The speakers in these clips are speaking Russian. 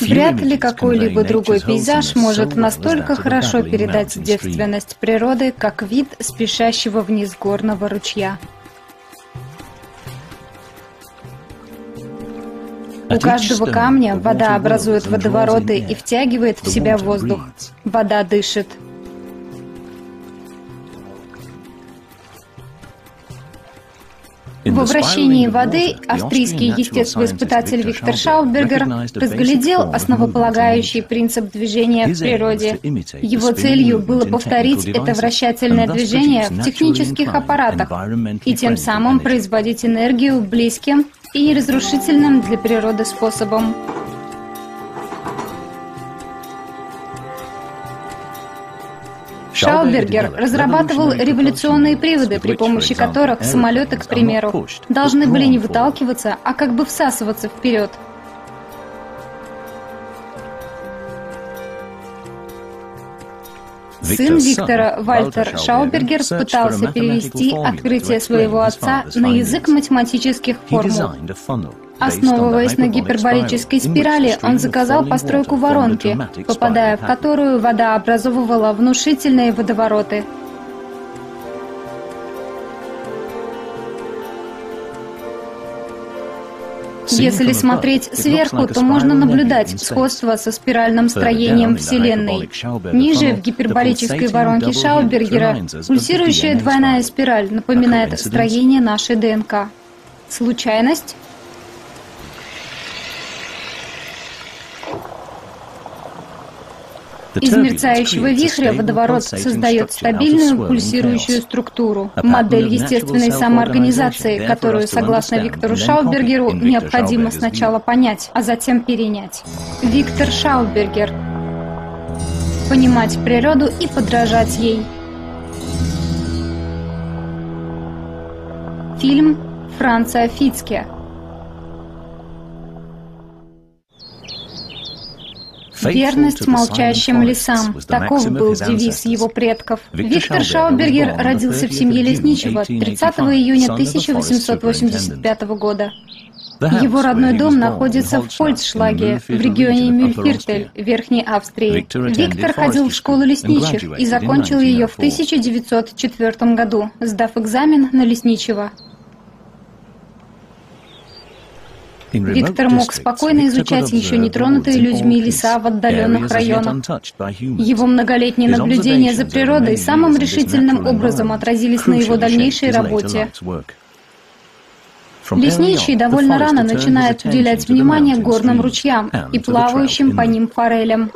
Вряд ли какой-либо другой пейзаж может настолько хорошо передать девственность природы, как вид спешащего вниз горного ручья. У каждого камня вода образует водовороты и втягивает в себя воздух. Вода дышит. В вращении воды австрийский естествоиспытатель Виктор Шаубергер разглядел основополагающий принцип движения в природе. Его целью было повторить это вращательное движение в технических аппаратах и тем самым производить энергию близким и неразрушительным для природы способом. Шаубергер разрабатывал революционные приводы, при помощи которых самолеты, к примеру, должны были не выталкиваться, а как бы всасываться вперед. Сын Виктора, Вальтер Шаубергер, пытался перевести открытие своего отца на язык математических формул. Основываясь на гиперболической спирали, он заказал постройку воронки, попадая в которую вода образовывала внушительные водовороты. Если смотреть сверху, то можно наблюдать сходство со спиральным строением Вселенной. Ниже, в гиперболической воронке Шаубергера, пульсирующая двойная спираль напоминает строение нашей ДНК. Случайность? Из мерцающего вихря водоворот создает стабильную пульсирующую структуру, модель естественной самоорганизации, которую, согласно Виктору Шаубергеру, необходимо сначала понять, а затем перенять. Виктор Шаубергер. Понимать природу и подражать ей. Фильм «Франция Фицке». «Верность молчащим лесам» – таков был девиз его предков. Виктор Шаубергер родился в семье лесничего 30 июня 1885 года. Его родной дом находится в Польцшлаге, в регионе Мюльфиртель, Верхней Австрии. Виктор ходил в школу лесничих и закончил ее в 1904 году, сдав экзамен на лесничего. Виктор мог спокойно изучать еще нетронутые людьми леса в отдаленных районах. Его многолетние наблюдения за природой самым решительным образом отразились на его дальнейшей работе. Лесничий довольно рано начинает уделять внимание горным ручьям и плавающим по ним форелям.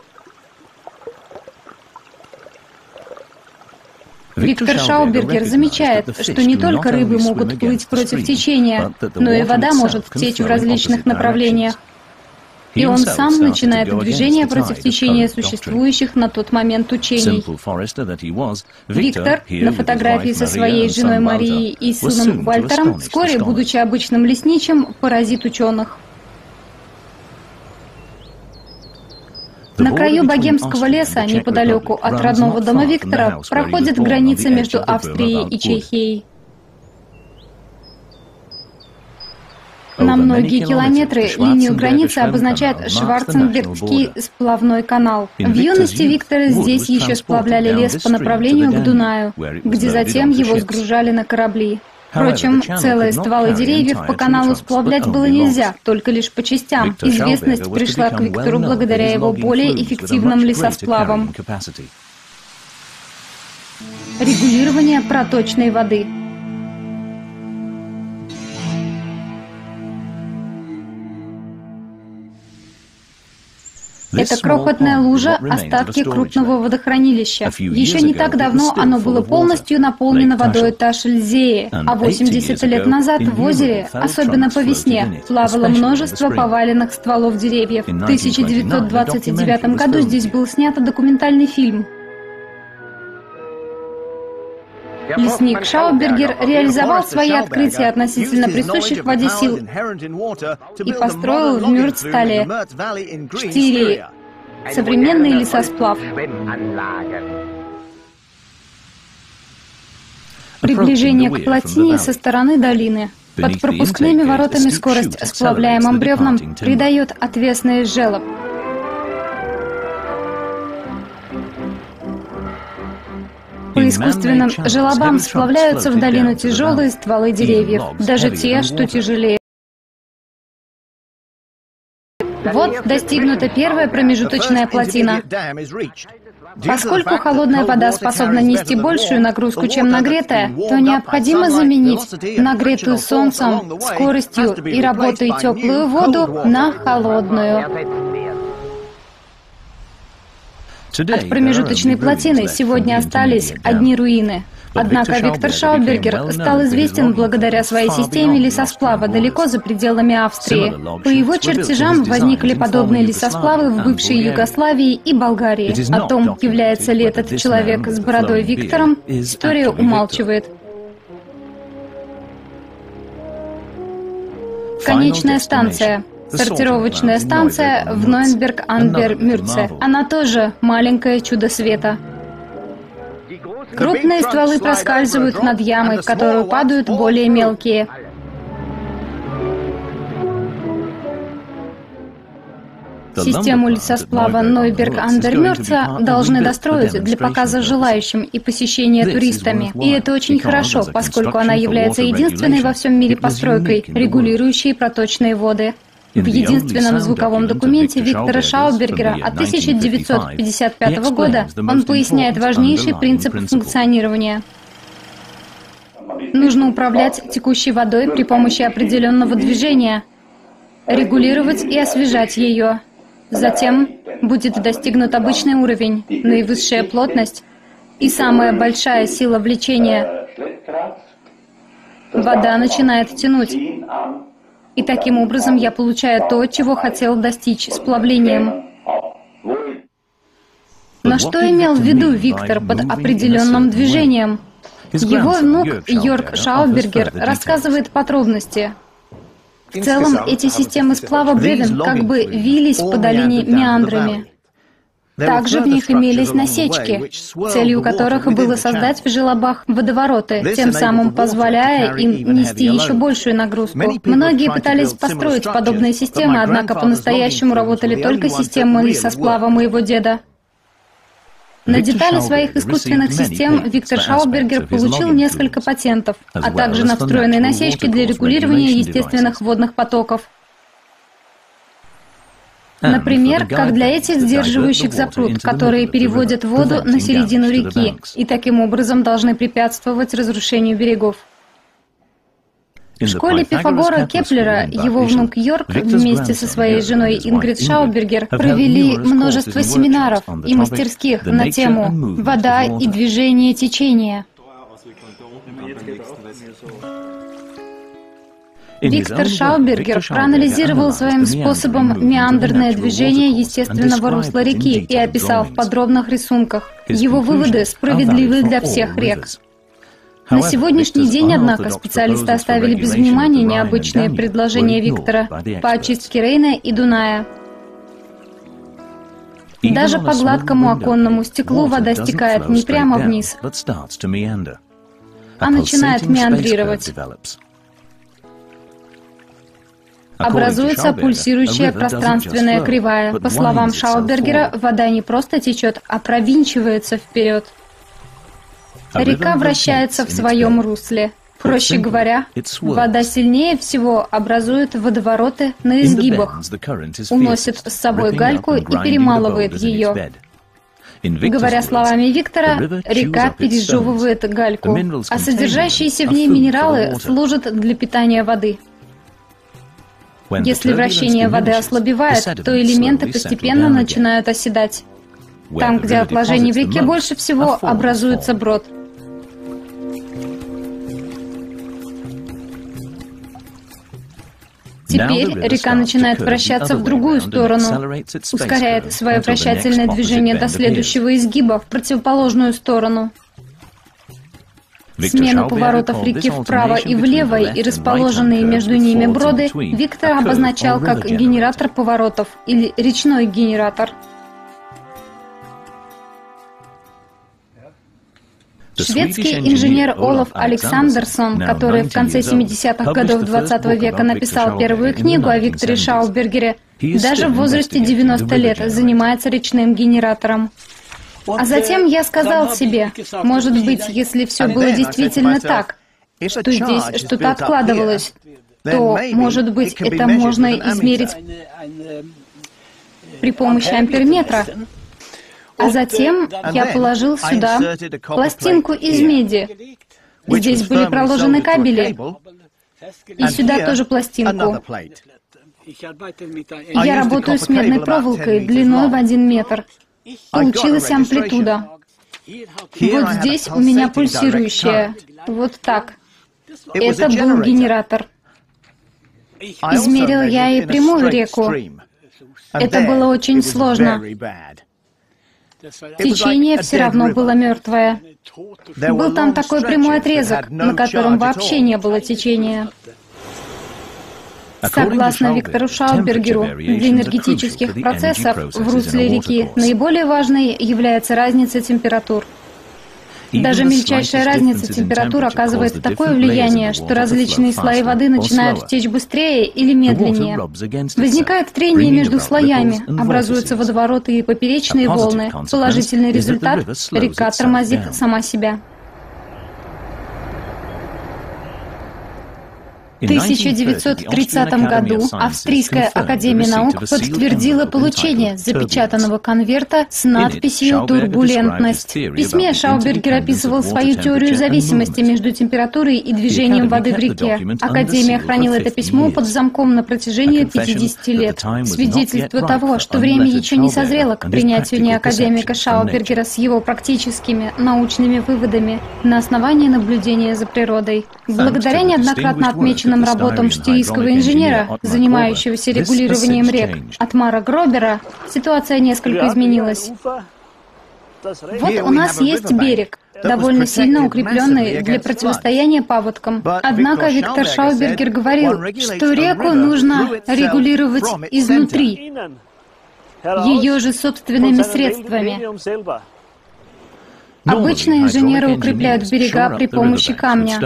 Виктор Шаубергер замечает, что не только рыбы могут плыть против течения, но и вода может течь в различных направлениях. И он сам начинает движение против течения существующих на тот момент учений. Виктор, на фотографии со своей женой Марией и сыном Вальтером, вскоре, будучи обычным лесничим, поразит ученых. На краю богемского леса, неподалеку от родного дома Виктора, проходит граница между Австрией и Чехией. На многие километры линию границы обозначает Шварценбергский сплавной канал. В юности Виктора здесь еще сплавляли лес по направлению к Дунаю, где затем его сгружали на корабли. Впрочем, целые стволы деревьев по каналу сплавлять было нельзя, только лишь по частям. Известность пришла к Виктору благодаря его более эффективным лесосплавам. Регулирование проточной воды. Это крохотная лужа – остатки крупного водохранилища. Еще не так давно оно было полностью наполнено водой Ташельзее, а 80 лет назад в озере, особенно по весне, плавало множество поваленных стволов деревьев. В 1929 году здесь был снят документальный фильм. Лесник Шаубергер реализовал свои открытия относительно присущих воде сил и построил в Мёртстале, Штирии, современный лесосплав. Приближение к плотине со стороны долины. Под пропускными воротами скорость сплавляемым бревнам придает отвесный желоб. по искусственным желобам сплавляются в долину тяжелые стволы деревьев, даже те, что тяжелее. Вот достигнута первая промежуточная плотина. Поскольку холодная вода способна нести большую нагрузку, чем нагретая, то необходимо заменить нагретую солнцем, скоростью и работой теплую воду на холодную. От промежуточной плотины сегодня остались одни руины. Однако Виктор Шаубергер стал известен благодаря своей системе лесосплава далеко за пределами Австрии. По его чертежам возникли подобные лесосплавы в бывшей Югославии и Болгарии. О том, является ли этот человек с бородой Виктором, история умалчивает. Конечная станция. Сортировочная станция в Нойенберг-Андермюрце. Она тоже маленькое чудо света. Крупные стволы проскальзывают над ямой, в которую падают более мелкие. Систему лесосплава Нойенберг-Андермюрца должны достроить для показа желающим и посещения туристами. И это очень хорошо, поскольку она является единственной во всем мире постройкой, регулирующей проточные воды. В единственном звуковом документе Виктора Шаубергера от 1955 года он поясняет важнейший принцип функционирования. Нужно управлять текущей водой при помощи определенного движения, регулировать и освежать ее. Затем будет достигнут обычный уровень, наивысшая плотность и самая большая сила влечения. Вода начинает тянуть. И таким образом я получаю то, чего хотел достичь сплавлением. Но что имел в виду Виктор под определенным движением? Его внук Йорг Шаубергер рассказывает подробности. В целом эти системы сплава бревен как бы вились по долине меандрами. Также в них имелись насечки, целью которых было создать в желобах водовороты, тем самым позволяя им нести еще большую нагрузку. Многие пытались построить подобные системы, однако по-настоящему работали только системы лесосплава моего деда. На детали своих искусственных систем Виктор Шаубергер получил несколько патентов, а также на встроенные насечки для регулирования естественных водных потоков. Например, как для этих сдерживающих запрут, которые переводят воду на середину реки и таким образом должны препятствовать разрушению берегов. В школе Пифагора Кеплера его внук Йорк вместе со своей женой Ингрид Шаубергер провели множество семинаров и мастерских на тему «Вода и движение течения». Виктор Шаубергер проанализировал своим способом меандрное движение естественного русла реки и описал в подробных рисунках. Его выводы справедливы для всех рек. На сегодняшний день, однако, специалисты оставили без внимания необычные предложения Виктора по очистке Рейна и Дуная. Даже по гладкому оконному стеклу вода стекает не прямо вниз, а начинает меандрировать. Образуется пульсирующая пространственная кривая. По словам Шаубергера, вода не просто течет, а провинчивается вперед. Река вращается в своем русле. Проще говоря, вода сильнее всего образует водовороты на изгибах, уносит с собой гальку и перемалывает ее. Говоря словами Виктора, река пережевывает гальку, а содержащиеся в ней минералы служат для питания воды. Если вращение воды ослабевает, то элементы постепенно начинают оседать. Там, где отложений в реке больше всего, образуется брод. Теперь река начинает вращаться в другую сторону, ускоряет свое вращательное движение до следующего изгиба в противоположную сторону. Смену поворотов реки вправо и влево и расположенные между ними броды Виктор обозначал как генератор поворотов или речной генератор. Шведский инженер Олоф Александерссон, который в конце 70-х годов 20 века написал первую книгу о Викторе Шаубергере, даже в возрасте 90 лет занимается речным генератором. А затем я сказал себе, может быть, если все было действительно так, что здесь что-то откладывалось, то, может быть, это можно измерить при помощи амперметра. А затем я положил сюда пластинку из меди. Здесь были проложены кабели. И сюда тоже пластинку. Я работаю с медной проволокой длиной в 1 метр. Получилась амплитуда. Вот здесь у меня пульсирующая. Вот так. Это был генератор. Измерил я и прямую реку. Это было очень сложно. Течение все равно было мертвое. Был там такой прямой отрезок, на котором вообще не было течения. Согласно Виктору Шаубергеру, для энергетических процессов в русле реки наиболее важной является разница температур. Даже мельчайшая разница температур оказывает такое влияние, что различные слои воды начинают течь быстрее или медленнее. Возникает трение между слоями, образуются водовороты и поперечные волны. Положительный результат – река тормозит сама себя. 1930 году Австрийская Академия Наук подтвердила получение запечатанного конверта с надписью «Турбулентность». В письме Шаубергер описывал свою теорию зависимости между температурой и движением воды в реке. Академия хранила это письмо под замком на протяжении 50 лет. Свидетельство того, что время еще не созрело к принятию неакадемика Шаубергера с его практическими научными выводами на основании наблюдения за природой. Благодаря неоднократно отмеченному работам штирийского инженера, занимающегося регулированием рек, Отмара Гробера, ситуация несколько изменилась. Вот у нас есть берег, довольно сильно укрепленный для противостояния паводкам. Однако Виктор Шаубергер говорил, что реку нужно регулировать изнутри, ее же собственными средствами. Обычно инженеры укрепляют берега при помощи камня.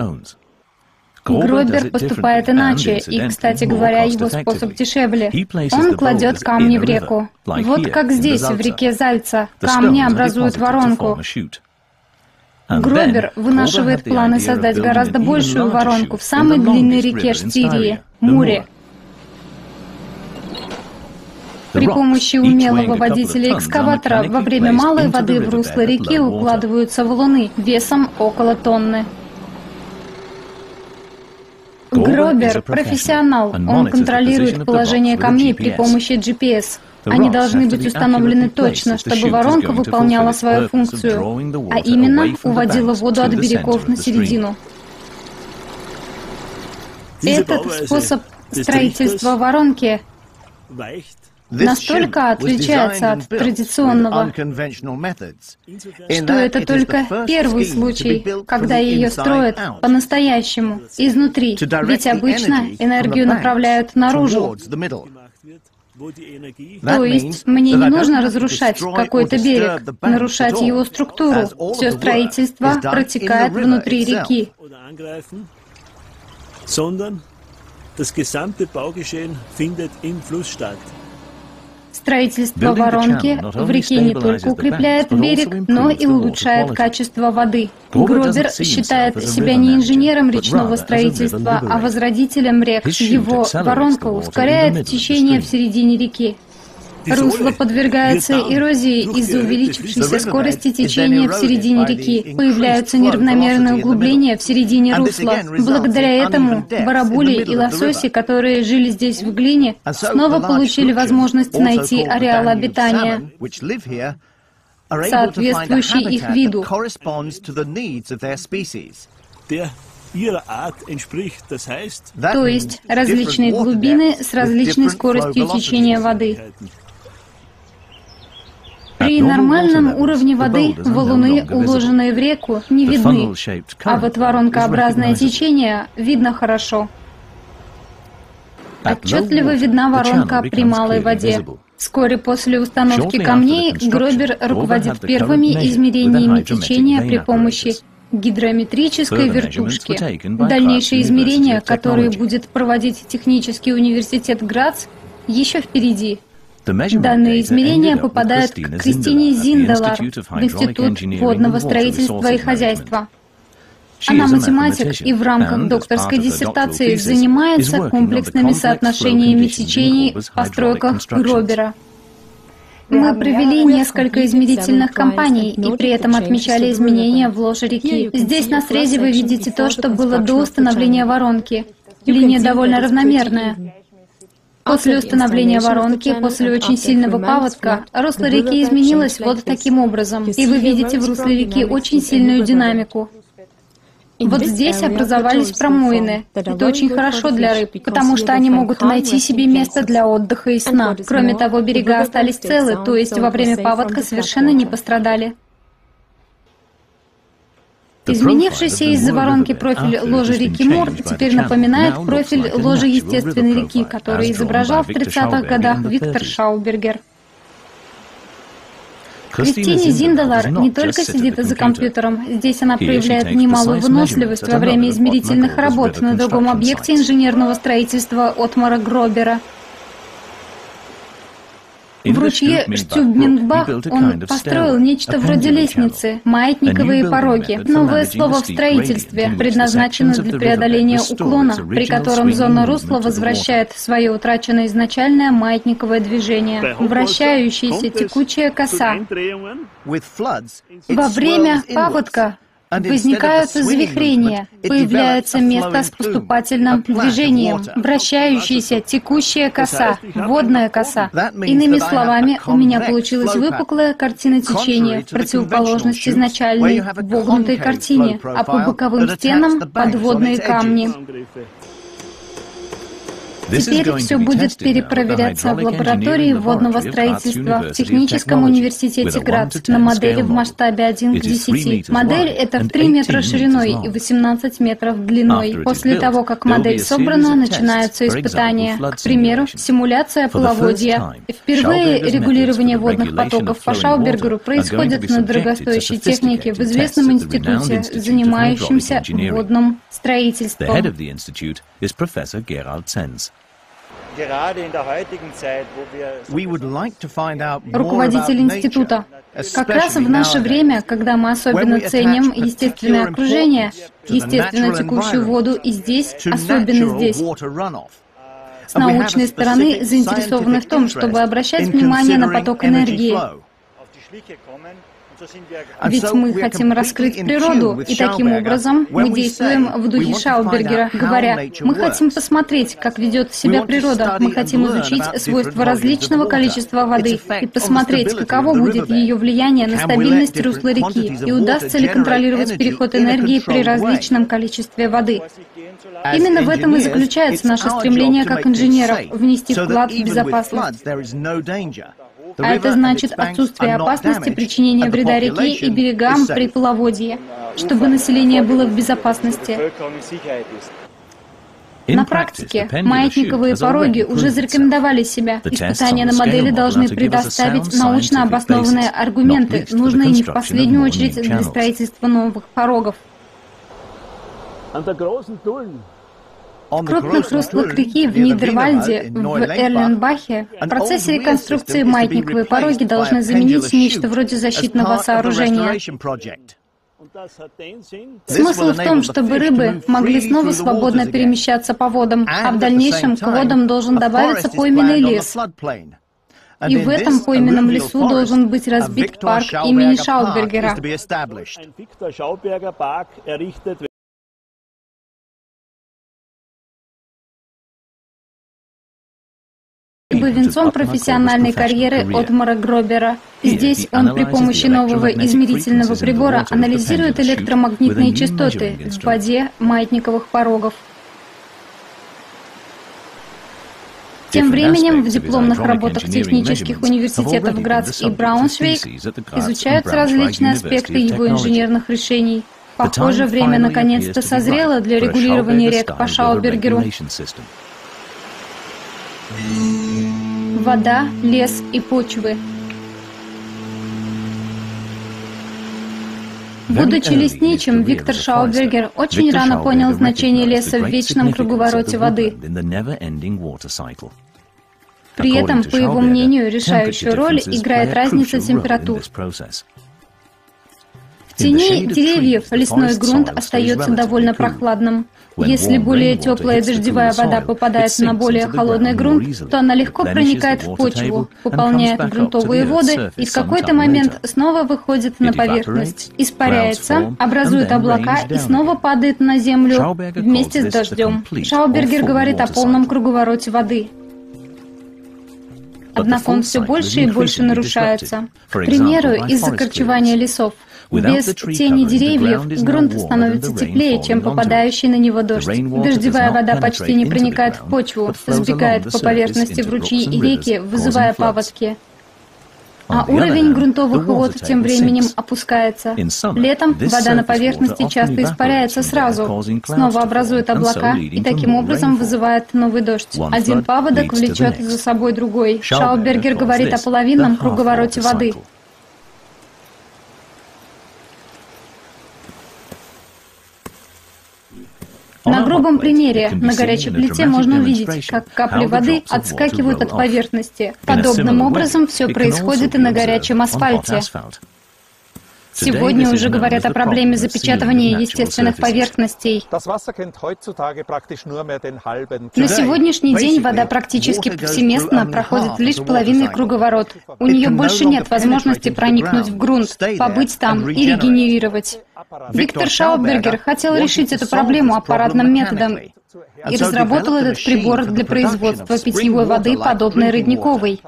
Гробер поступает иначе, и, кстати говоря, его способ дешевле. Он кладет камни в реку. Вот как здесь, в реке Зальца, камни образуют воронку. Гробер вынашивает планы создать гораздо большую воронку в самой длинной реке Штирии – Муре. При помощи умелого водителя экскаватора во время малой воды в русло реки укладываются валуны весом около тонны. Гробер – профессионал, он контролирует положение камней при помощи GPS. Они должны быть установлены точно, чтобы воронка выполняла свою функцию, а именно уводила воду от берегов на середину. Этот способ строительства воронки настолько отличается от традиционного, что это только первый случай, когда ее строят по-настоящему, изнутри, ведь обычно энергию направляют наружу. То есть мне не нужно разрушать какой-то берег, нарушать его структуру. Все строительство протекает внутри реки. Строительство воронки в реке не только укрепляет берег, но и улучшает качество воды. Гробер считает себя не инженером речного строительства, а возродителем рек. Его воронка ускоряет течение в середине реки. Русло подвергается эрозии из-за увеличившейся скорости течения в середине реки. Появляются неравномерные углубления в середине русла. Благодаря этому барабули и лососи, которые жили здесь в глине, снова получили возможность найти ареал обитания, соответствующий их виду. То есть различные глубины с различной скоростью течения воды. При нормальном уровне воды валуны, уложенные в реку, не видны, а вот воронкообразное течение видно хорошо. Отчетливо видна воронка при малой воде. Вскоре после установки камней Гробер руководит первыми измерениями течения при помощи гидрометрической вертушки. Дальнейшие измерения, которые будет проводить Технический университет Грац, еще впереди. Данные измерения попадают к Кристине Зинделар в Институт водного строительства и хозяйства. Она математик и в рамках докторской диссертации занимается комплексными соотношениями течений в постройках Гробера. Мы провели несколько измерительных кампаний и при этом отмечали изменения в ложе реки. Здесь на срезе вы видите то, что было до установления воронки. Линия довольно равномерная. После установления воронки, после очень сильного паводка, русло реки изменилось вот таким образом. И вы видите в русле реки очень сильную динамику. Вот здесь образовались промоины. Это очень хорошо для рыб, потому что они могут найти себе место для отдыха и сна. Кроме того, берега остались целы, то есть во время паводка совершенно не пострадали. Изменившийся из-за воронки профиль ложи реки Мур теперь напоминает профиль ложи естественной реки, который изображал в 30-х годах Виктор Шаубергер. Кристине Зинделар не только сидит за компьютером, здесь она проявляет немалую выносливость во время измерительных работ на другом объекте инженерного строительства Отмара Гробера. В ручье Штюбмингбах он построил нечто вроде лестницы, маятниковые пороги. Новое слово в строительстве предназначено для преодоления уклона, при котором зона русла возвращает в свое утраченное изначальное маятниковое движение, вращающаяся текучая коса. Во время паводка возникают завихрения, появляется место с поступательным движением, вращающаяся текущая коса, водная коса. Иными словами, у меня получилась выпуклая картина течения, противоположность изначальной, вогнутой картине, а по боковым стенам подводные камни. Теперь все будет перепроверяться в лаборатории водного строительства в Техническом университете Грац на модели в масштабе 1 к 10. Модель эта в 3 метра шириной и 18 метров длиной. После того, как модель собрана, начинаются испытания. К примеру, симуляция половодья. Впервые регулирование водных потоков по Шаубергеру происходит на дорогостоящей технике в известном институте, занимающемся водным строительством. Руководитель института. Как раз в наше время, когда мы особенно ценим естественное окружение, естественно текущую воду, и здесь, особенно здесь. С научной стороны заинтересованы в том, чтобы обращать внимание на поток энергии. Ведь мы хотим раскрыть природу, и таким образом мы действуем в духе Шаубергера, говоря, мы хотим посмотреть, как ведет себя природа, мы хотим изучить свойства различного количества воды и посмотреть, каково будет ее влияние на стабильность русла реки, и удастся ли контролировать переход энергии при различном количестве воды. Именно в этом и заключается наше стремление как инженеров внести вклад в безопасность. А это значит отсутствие опасности причинения вреда реке и берегам при половодье, чтобы население было в безопасности. На практике маятниковые пороги уже зарекомендовали себя. Испытания на модели должны предоставить научно обоснованные аргументы, нужные не в последнюю очередь для строительства новых порогов. В крупных руслах реки в Нидервальде, в Эрленбахе, в процессе реконструкции маятниковые пороги должны заменить нечто вроде защитного сооружения. Смысл в том, чтобы рыбы могли снова свободно перемещаться по водам, а в дальнейшем к водам должен добавиться пойменный лес. И в этом пойменном лесу должен быть разбит парк имени Шаубергера. Венцом профессиональной карьеры Отмара Гробера. Здесь он при помощи нового измерительного прибора анализирует электромагнитные частоты в воде маятниковых порогов. Тем временем в дипломных работах технических университетов Грац и Брауншвейг изучаются различные аспекты его инженерных решений. Похоже, время наконец-то созрело для регулирования рек по Шаубергеру. Вода, лес и почвы. Будучи лесничим, Виктор Шаубергер очень рано понял значение леса в вечном круговороте воды. При этом, по его мнению, решающую роль играет разница температур. В тени деревьев лесной грунт остается довольно прохладным. Если более теплая дождевая вода попадает на более холодный грунт, то она легко проникает в почву, пополняет грунтовые воды и в какой-то момент снова выходит на поверхность, испаряется, образует облака и снова падает на землю вместе с дождем. Шаубергер говорит о полном круговороте воды. Однако он все больше и больше нарушается. К примеру, из-за корчевания лесов. Без тени деревьев грунт становится теплее, чем попадающий на него дождь. Дождевая вода почти не проникает в почву, сбегает по поверхности в ручьи и реки, вызывая паводки. А уровень грунтовых вод тем временем опускается. Летом вода на поверхности часто испаряется сразу, снова образует облака и таким образом вызывает новый дождь. Один паводок влечет за собой другой. Шаубергер говорит о половинном круговороте воды. На грубом примере на горячей плите можно увидеть, как капли воды отскакивают от поверхности. Подобным образом все происходит и на горячем асфальте. Сегодня уже говорят о проблеме запечатывания естественных поверхностей. На сегодняшний день вода практически повсеместно проходит лишь половинный круговорот. У нее больше нет возможности проникнуть в грунт, побыть там и регенерировать. Виктор Шаубергер хотел решить эту проблему аппаратным методом и разработал этот прибор для производства питьевой воды, подобной родниковой.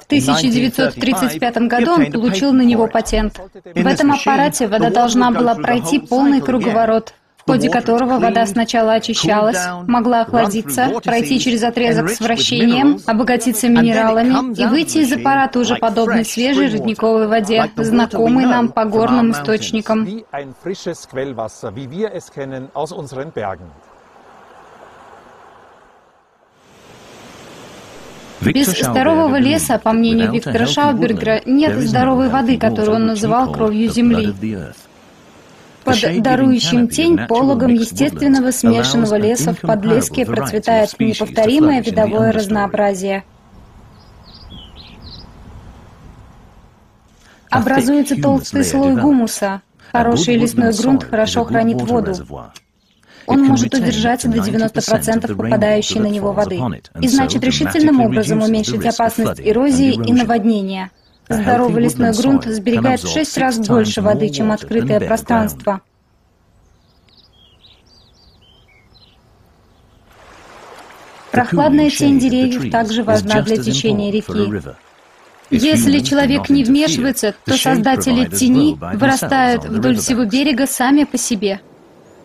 В 1935 году он получил на него патент. В этом аппарате вода должна была пройти полный круговорот, в ходе которого вода сначала очищалась, могла охладиться, пройти через отрезок с вращением, обогатиться минералами и выйти из аппарата уже подобной свежей родниковой воде, знакомой нам по горным источникам. Без здорового леса, по мнению Виктора Шаубергера, нет здоровой воды, которую он называл кровью земли. Под дарующим тень пологом естественного смешанного леса в Подлеске процветает неповторимое видовое разнообразие. Образуется толстый слой гумуса. Хороший лесной грунт хорошо хранит воду. Он может удержать до 90% попадающей на него воды, и значит решительным образом уменьшить опасность эрозии и наводнения. Здоровый лесной грунт сберегает в 6 раз больше воды, чем открытое пространство. Прохладная тень деревьев также важна для течения реки. Если человек не вмешивается, то создатели тени вырастают вдоль всего берега сами по себе.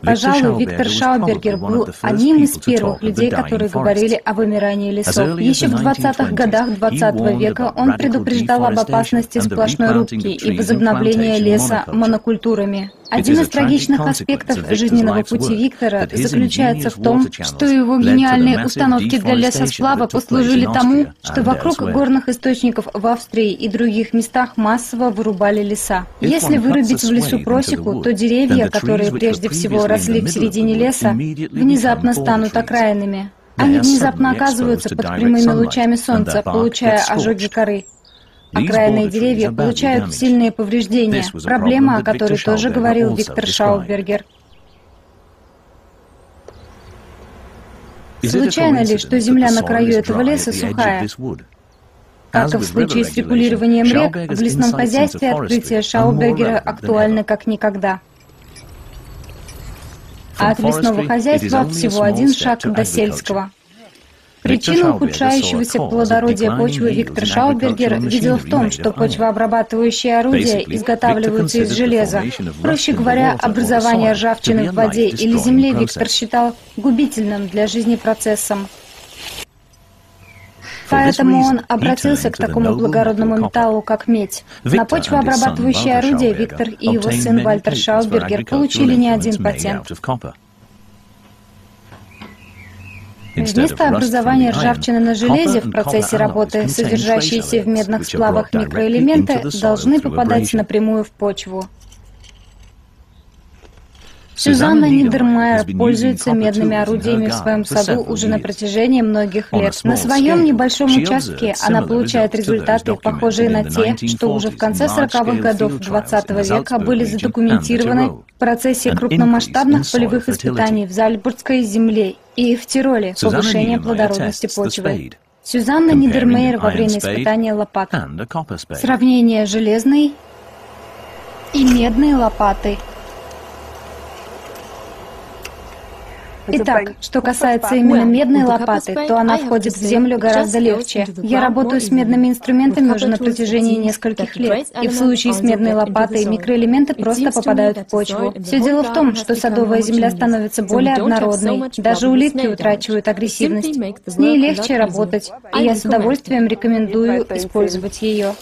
Пожалуй, Виктор Шаубергер был одним из первых людей, которые говорили о вымирании лесов. Еще в 20-х годах XX века он предупреждал об опасности сплошной рубки и возобновления леса монокультурами. Один из трагичных аспектов жизненного пути Виктора заключается в том, что его гениальные установки для лесосплава послужили тому, что вокруг горных источников в Австрии и других местах массово вырубали леса. Если вырубить в лесу просеку, то деревья, которые прежде всего росли в середине леса, внезапно станут окраинами. Они внезапно оказываются под прямыми лучами солнца, получая ожоги коры. Окраинные деревья получают сильные повреждения, проблема, о которой тоже говорил Виктор Шаубергер. Случайно ли, что земля на краю этого леса сухая? Как и в случае с регулированием рек, в лесном хозяйстве открытия Шаубергера актуальны как никогда. А от лесного хозяйства всего один шаг до сельского. Причину ухудшающегося плодородия почвы Виктор Шаубергер видел в том, что почвообрабатывающие орудия изготавливаются из железа. Проще говоря, образование ржавчины в воде или земле Виктор считал губительным для жизни процессом. Поэтому он обратился к такому благородному металлу, как медь. На почвообрабатывающие орудия Виктор и его сын Вальтер Шаубергер получили не один патент. Вместо образования ржавчины на железе в процессе работы, содержащиеся в медных сплавах микроэлементы, должны попадать напрямую в почву. Сюзанна Нидермайер пользуется медными орудиями в своем саду уже на протяжении многих лет. На своем небольшом участке она получает результаты, похожие на те, что уже в конце 40-х годов XX века были задокументированы в процессе крупномасштабных полевых испытаний в Зальцбургской земле и в Тироле, повышение плодородности почвы. Сюзанна Нидермайер во время испытания лопат. Сравнение железной и медной лопаты. Итак, что касается именно медной лопаты, то она входит в землю гораздо легче. Я работаю с медными инструментами уже на протяжении нескольких лет, и в случае с медной лопатой микроэлементы просто попадают в почву. Все дело в том, что садовая земля становится более однородной, даже улитки утрачивают агрессивность. С ней легче работать, и я с удовольствием рекомендую использовать ее.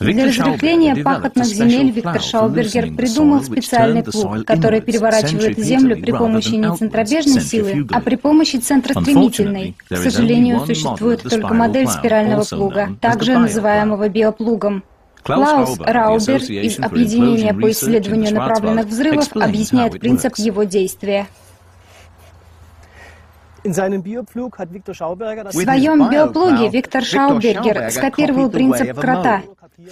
Для разрыхления пахотных земель Виктор Шаубергер придумал специальный плуг, который переворачивает землю при помощи не центробежной силы, а при помощи центростремительной. К сожалению, существует только модель спирального плуга, также называемого биоплугом. Клаус Рауберг из Объединения по исследованию направленных взрывов объясняет принцип его действия. В своем биоплуге Виктор Шаубергер скопировал принцип крота,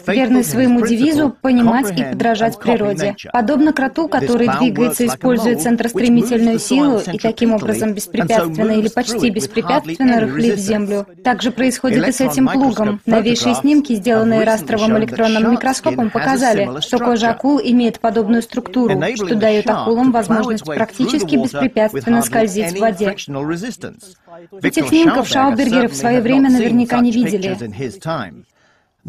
верный своему девизу «понимать и подражать природе». Подобно кроту, который двигается, используя центростремительную силу и таким образом беспрепятственно или почти беспрепятственно рыхлит землю. Так же происходит и с этим плугом. Новейшие снимки, сделанные растровым электронным микроскопом, показали, что кожа акул имеет подобную структуру, что дает акулам возможность практически беспрепятственно скользить в воде. Техников Шаубергера в свое время наверняка не видели.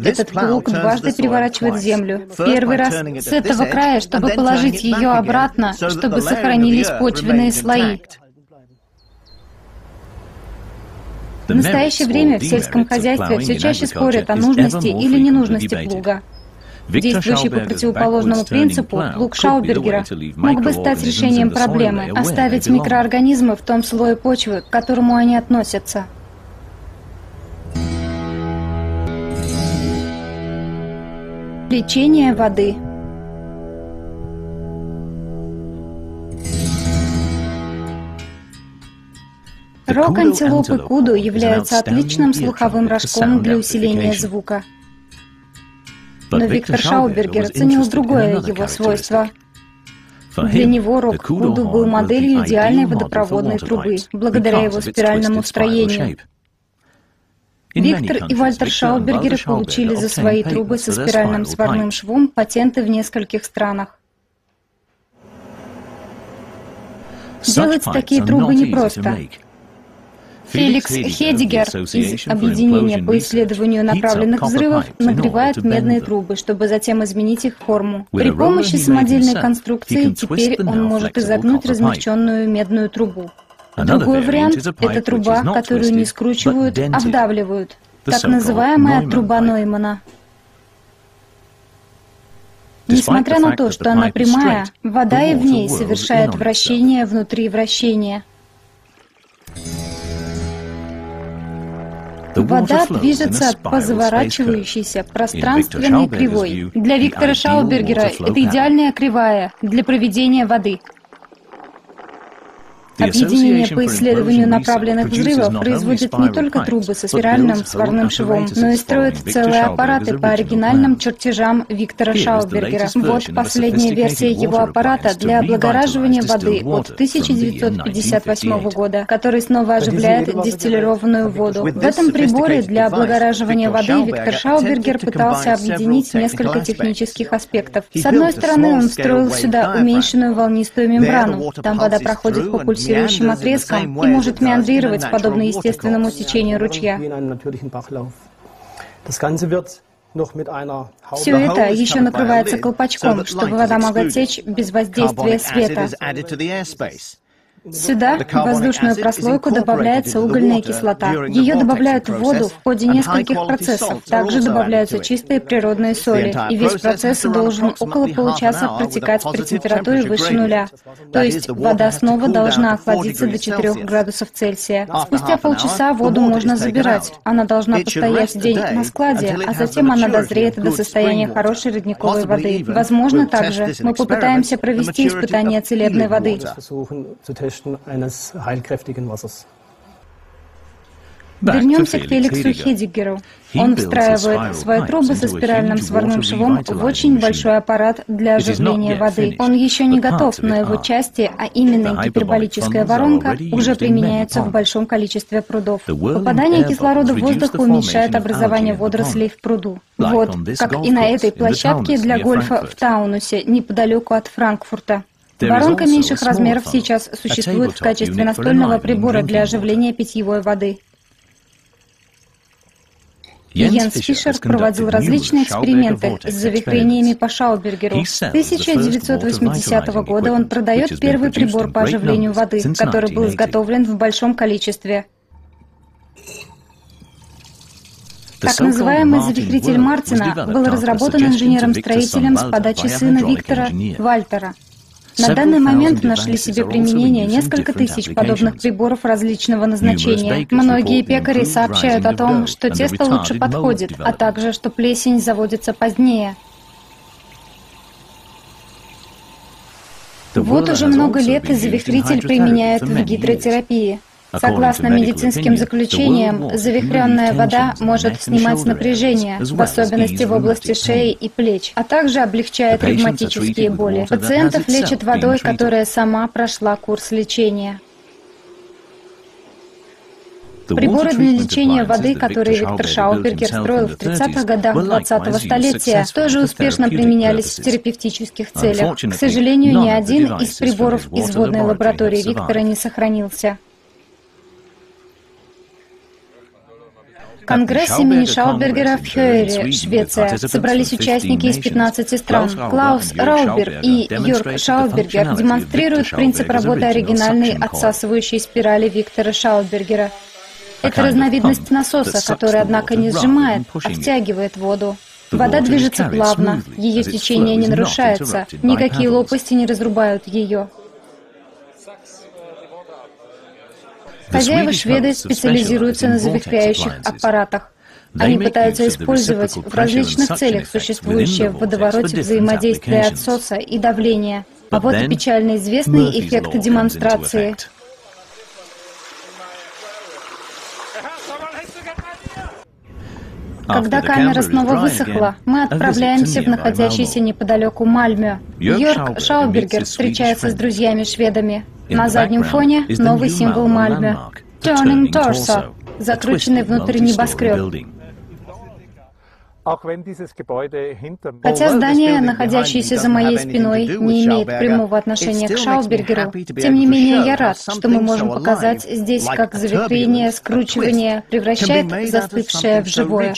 Этот плуг дважды переворачивает землю. Первый раз с этого края, чтобы положить ее обратно, чтобы сохранились почвенные слои. В настоящее время в сельском хозяйстве все чаще спорят о нужности или ненужности плуга. Действующий по противоположному принципу, плуг Шаубергера мог бы стать решением проблемы, оставить микроорганизмы в том слое почвы, к которому они относятся. Лечение воды. Рог антилопы куду является отличным слуховым рожком для усиления звука. Но Виктор Шаубергер оценил другое его свойство. Для него рог куду был моделью идеальной водопроводной трубы, благодаря его спиральному строению. Виктор и Вальтер Шаубергеры получили за свои трубы со спиральным сварным швом патенты в нескольких странах. Делать такие трубы непросто. Феликс Хедигер из Объединения по исследованию направленных взрывов нагревает медные трубы, чтобы затем изменить их форму. При помощи самодельной конструкции теперь он может изогнуть размягченную медную трубу. Другой вариант – это труба, которую не скручивают, а вдавливают, так называемая труба Ноймана. Несмотря на то, что она прямая, вода и в ней совершает вращение внутри вращения. Вода движется по заворачивающейся пространственной кривой. Для Виктора Шаубергера это идеальная кривая для проведения воды. Объединение по исследованию направленных взрывов производит не только трубы со спиральным сварным швом, но и строит целые аппараты по оригинальным чертежам Виктора Шаубергера. Вот последняя версия его аппарата для облагораживания воды от 1958 года, который снова оживляет дистиллированную воду. В этом приборе для облагораживания воды Виктор Шаубергер пытался объединить несколько технических аспектов. С одной стороны, он встроил сюда уменьшенную волнистую мембрану, там вода проходит по пульсированию, отрезком и может меандрировать подобно естественному течению ручья. Все это еще накрывается колпачком, чтобы вода могла течь без воздействия света. Сюда, в воздушную прослойку, добавляется угольная кислота. Ее добавляют в воду в ходе нескольких процессов. Также добавляются чистые природные соли. И весь процесс должен около получаса протекать при температуре выше нуля. То есть вода снова должна охладиться до 4 градусов Цельсия. Спустя полчаса воду можно забирать. Она должна постоять день на складе, а затем она дозреет до состояния хорошей родниковой воды. Возможно, также мы попытаемся провести испытания целебной воды. Вернемся к Феликсу Хидиггеру. Он встраивает свои трубы со спиральным сварным швом в очень большой аппарат для оживления воды. Он еще не готов, но его части, а именно гиперболическая воронка, уже применяются в большом количестве прудов. Попадание кислорода в воздух уменьшает образование водорослей в пруду. Вот, как и на этой площадке для гольфа в Таунусе, неподалеку от Франкфурта. Воронка меньших размеров сейчас существует в качестве настольного прибора для оживления питьевой воды. Йенс Фишер проводил различные эксперименты с завихрениями по Шаубергеру. С 1980 года он продает первый прибор по оживлению воды, который был изготовлен в большом количестве. Так называемый завихритель Мартина был разработан инженером-строителем с подачи сына Виктора, Вальтера. На данный момент нашли себе применение несколько тысяч подобных приборов различного назначения. Многие пекари сообщают о том, что тесто лучше подходит, а также, что плесень заводится позднее. Вот уже много лет завихритель применяют в гидротерапии. Согласно медицинским заключениям, завихренная вода может снимать напряжение, в особенности в области шеи и плеч, а также облегчает ревматические боли. Пациентов лечат водой, которая сама прошла курс лечения. Приборы для лечения воды, которые Виктор Шаубергер строил в 30-х годах 20-го столетия, тоже успешно применялись в терапевтических целях. К сожалению, ни один из приборов из водной лаборатории Виктора не сохранился. Конгресс имени Шаубергера в Хёере, Швеция. Собрались участники из 15 стран. Клаус Рауберг и Йорг Шаубергер демонстрируют принцип работы оригинальной отсасывающей спирали Виктора Шаубергера. Это разновидность насоса, который, однако, не сжимает, а втягивает воду. Вода движется плавно, ее течение не нарушается, никакие лопасти не разрубают ее. Хозяева-шведы специализируются на завихряющих аппаратах. Они пытаются использовать в различных целях существующие в водовороте взаимодействие отсоса и давления. А вот и печально известный эффект демонстрации. Когда камера снова высохла, мы отправляемся в находящийся неподалеку Мальме. Йорг Шаубергер встречается с друзьями-шведами. На заднем фоне новый символ Мальме – Turning Torso, закрученный внутрь небоскреб. Хотя здание, находящееся за моей спиной, не имеет прямого отношения к Шаубергеру, тем не менее я рад, что мы можем показать здесь, как завихрение, скручивание превращает застывшее в живое.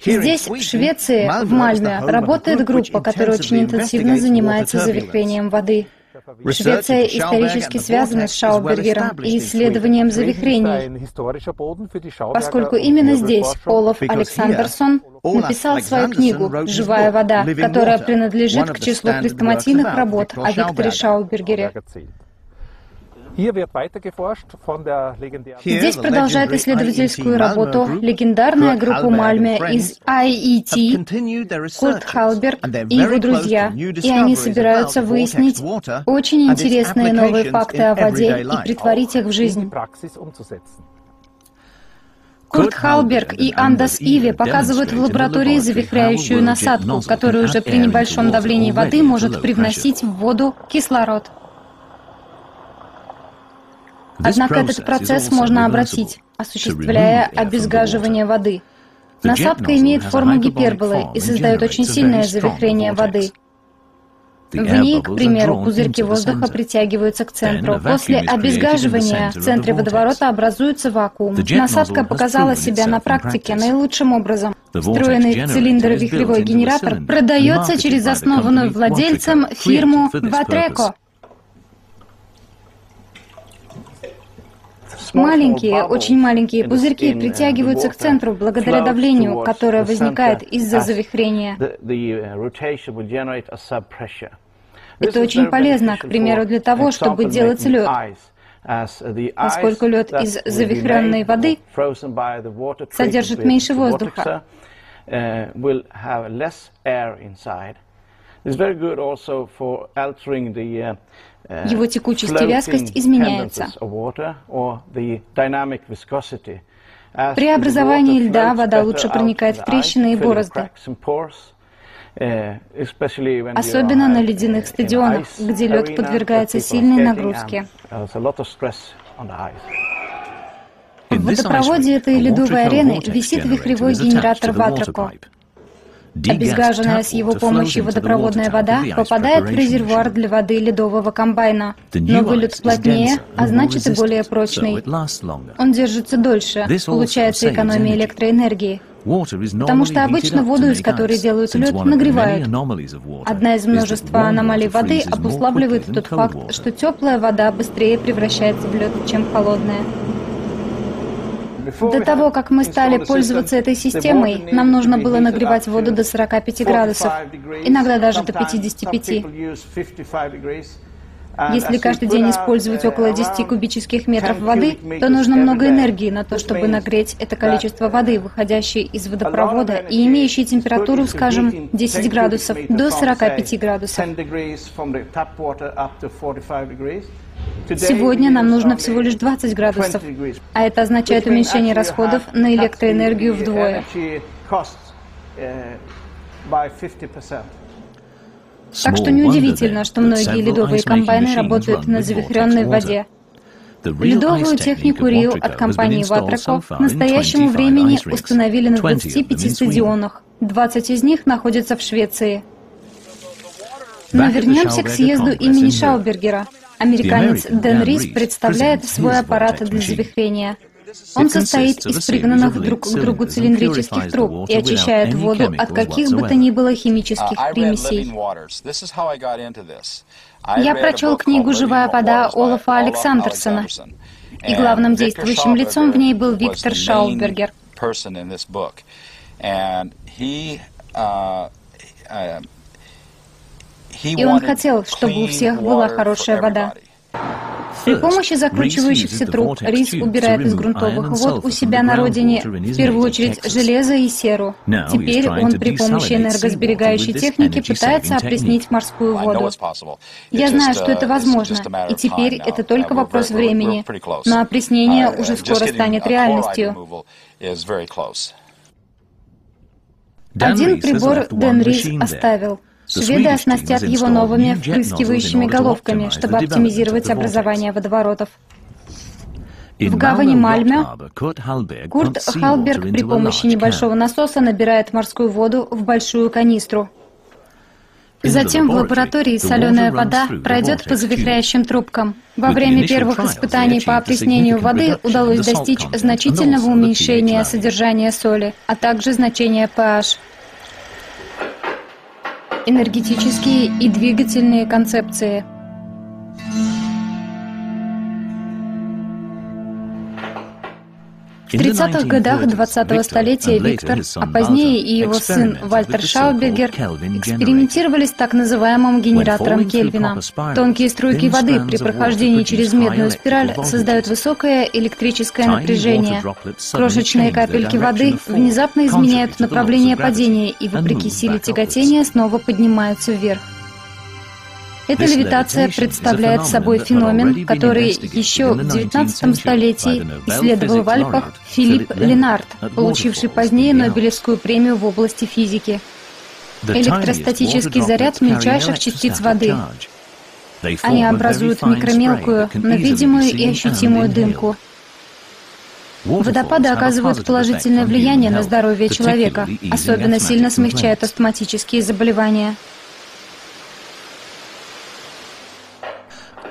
Здесь, в Швеции, в Мальме, работает группа, которая очень интенсивно занимается завихрением воды. Швеция исторически связана с Шаубергером и исследованием завихрений, поскольку именно здесь Олоф Александерссон написал свою книгу «Живая вода», которая принадлежит к числу хрестоматийных работ о Викторе Шаубергере. Здесь продолжает исследовательскую работу легендарная группа Мальме из IET, Курт Халберг и его друзья, и они собираются выяснить очень интересные новые факты о воде и притворить их в жизнь. Курт Халберг и Андерс Иве показывают в лаборатории завихряющую насадку, которая уже при небольшом давлении воды может привносить в воду кислород. Однако этот процесс можно обратить, осуществляя обеззараживание воды. Насадка имеет форму гиперболы и создает очень сильное завихрение воды. В ней, к примеру, пузырьки воздуха притягиваются к центру. После обеззараживания в центре водоворота образуется вакуум. Насадка показала себя на практике наилучшим образом. Встроенный в цилиндр вихревой генератор продается через основанную владельцем фирму «Ватреко». Маленькие, очень маленькие пузырьки притягиваются к центру благодаря давлению, которое возникает из-за завихрения. Это очень полезно, к примеру, для того, чтобы делать лед. Поскольку лед из завихренной воды содержит меньше воздуха, его текучесть и вязкость изменяется. При образовании льда вода лучше проникает в трещины и борозды, особенно на ледяных стадионах, где лед подвергается сильной нагрузке. В водопроводе этой ледовой арены висит вихревой генератор Ватреко. Обезгаженная с его помощью водопроводная вода попадает в резервуар для воды ледового комбайна. Новый лед плотнее, а значит и более прочный. Он держится дольше, получается экономия электроэнергии. Потому что обычно воду, из которой делают лед, нагревают. Одна из множества аномалий воды обуславливает тот факт, что теплая вода быстрее превращается в лед, чем холодная. До того, как мы стали пользоваться этой системой, нам нужно было нагревать воду до 45 градусов, иногда даже до 55. Если каждый день использовать около 10 кубических метров воды, то нужно много энергии на то, чтобы нагреть это количество воды, выходящей из водопровода и имеющей температуру, скажем, 10 градусов до 45 градусов. Сегодня нам нужно всего лишь 20 градусов, а это означает уменьшение расходов на электроэнергию вдвое. Так что неудивительно, что многие ледовые комбайны работают на завихренной воде. Ледовую технику Рио от компании Ватреко к настоящему времени установили на 25 стадионах. 20 из них находятся в Швеции. Но вернемся к съезду имени Шаубергера. Американец Дэн Рис представляет свой аппарат для завихрения. Он состоит из пригнанных друг к другу цилиндрических труб и очищает воду от каких бы то ни было химических примесей. Я прочел книгу «Живая вода» Олофа Александерссона, и главным действующим лицом в ней был Виктор Шаубергер. И он хотел, чтобы у всех была хорошая вода. При помощи закручивающихся труб Рис убирает из грунтовых вод у себя на родине, в первую очередь, железо и серу. Теперь он при помощи энергосберегающей техники пытается опреснить морскую воду. Я знаю, что это возможно, и теперь это только вопрос времени, но опреснение уже скоро станет реальностью. Один прибор Дэн Рис оставил. Шведы оснастят его новыми впрыскивающими головками, чтобы оптимизировать образование водоворотов. В гавани Мальме Курт Халберг при помощи небольшого насоса набирает морскую воду в большую канистру. Затем в лаборатории соленая вода пройдет по завихряющим трубкам. Во время первых испытаний по опреснению воды удалось достичь значительного уменьшения содержания соли, а также значения pH. Энергетические и двигательные концепции. В 30-х годах 20-го столетия Виктор, а позднее и его сын Вальтер Шаубергер, экспериментировали с так называемым генератором Кельвина. Тонкие струйки воды при прохождении через медную спираль создают высокое электрическое напряжение. Крошечные капельки воды внезапно изменяют направление падения и, вопреки силе тяготения, снова поднимаются вверх. Эта левитация представляет собой феномен, который еще в 19 столетии исследовал в Альпах Филипп Ленард, получивший позднее Нобелевскую премию в области физики. Электростатический заряд мельчайших частиц воды. Они образуют микромелкую, но видимую и ощутимую дымку. Водопады оказывают положительное влияние на здоровье человека, особенно сильно смягчают астматические заболевания.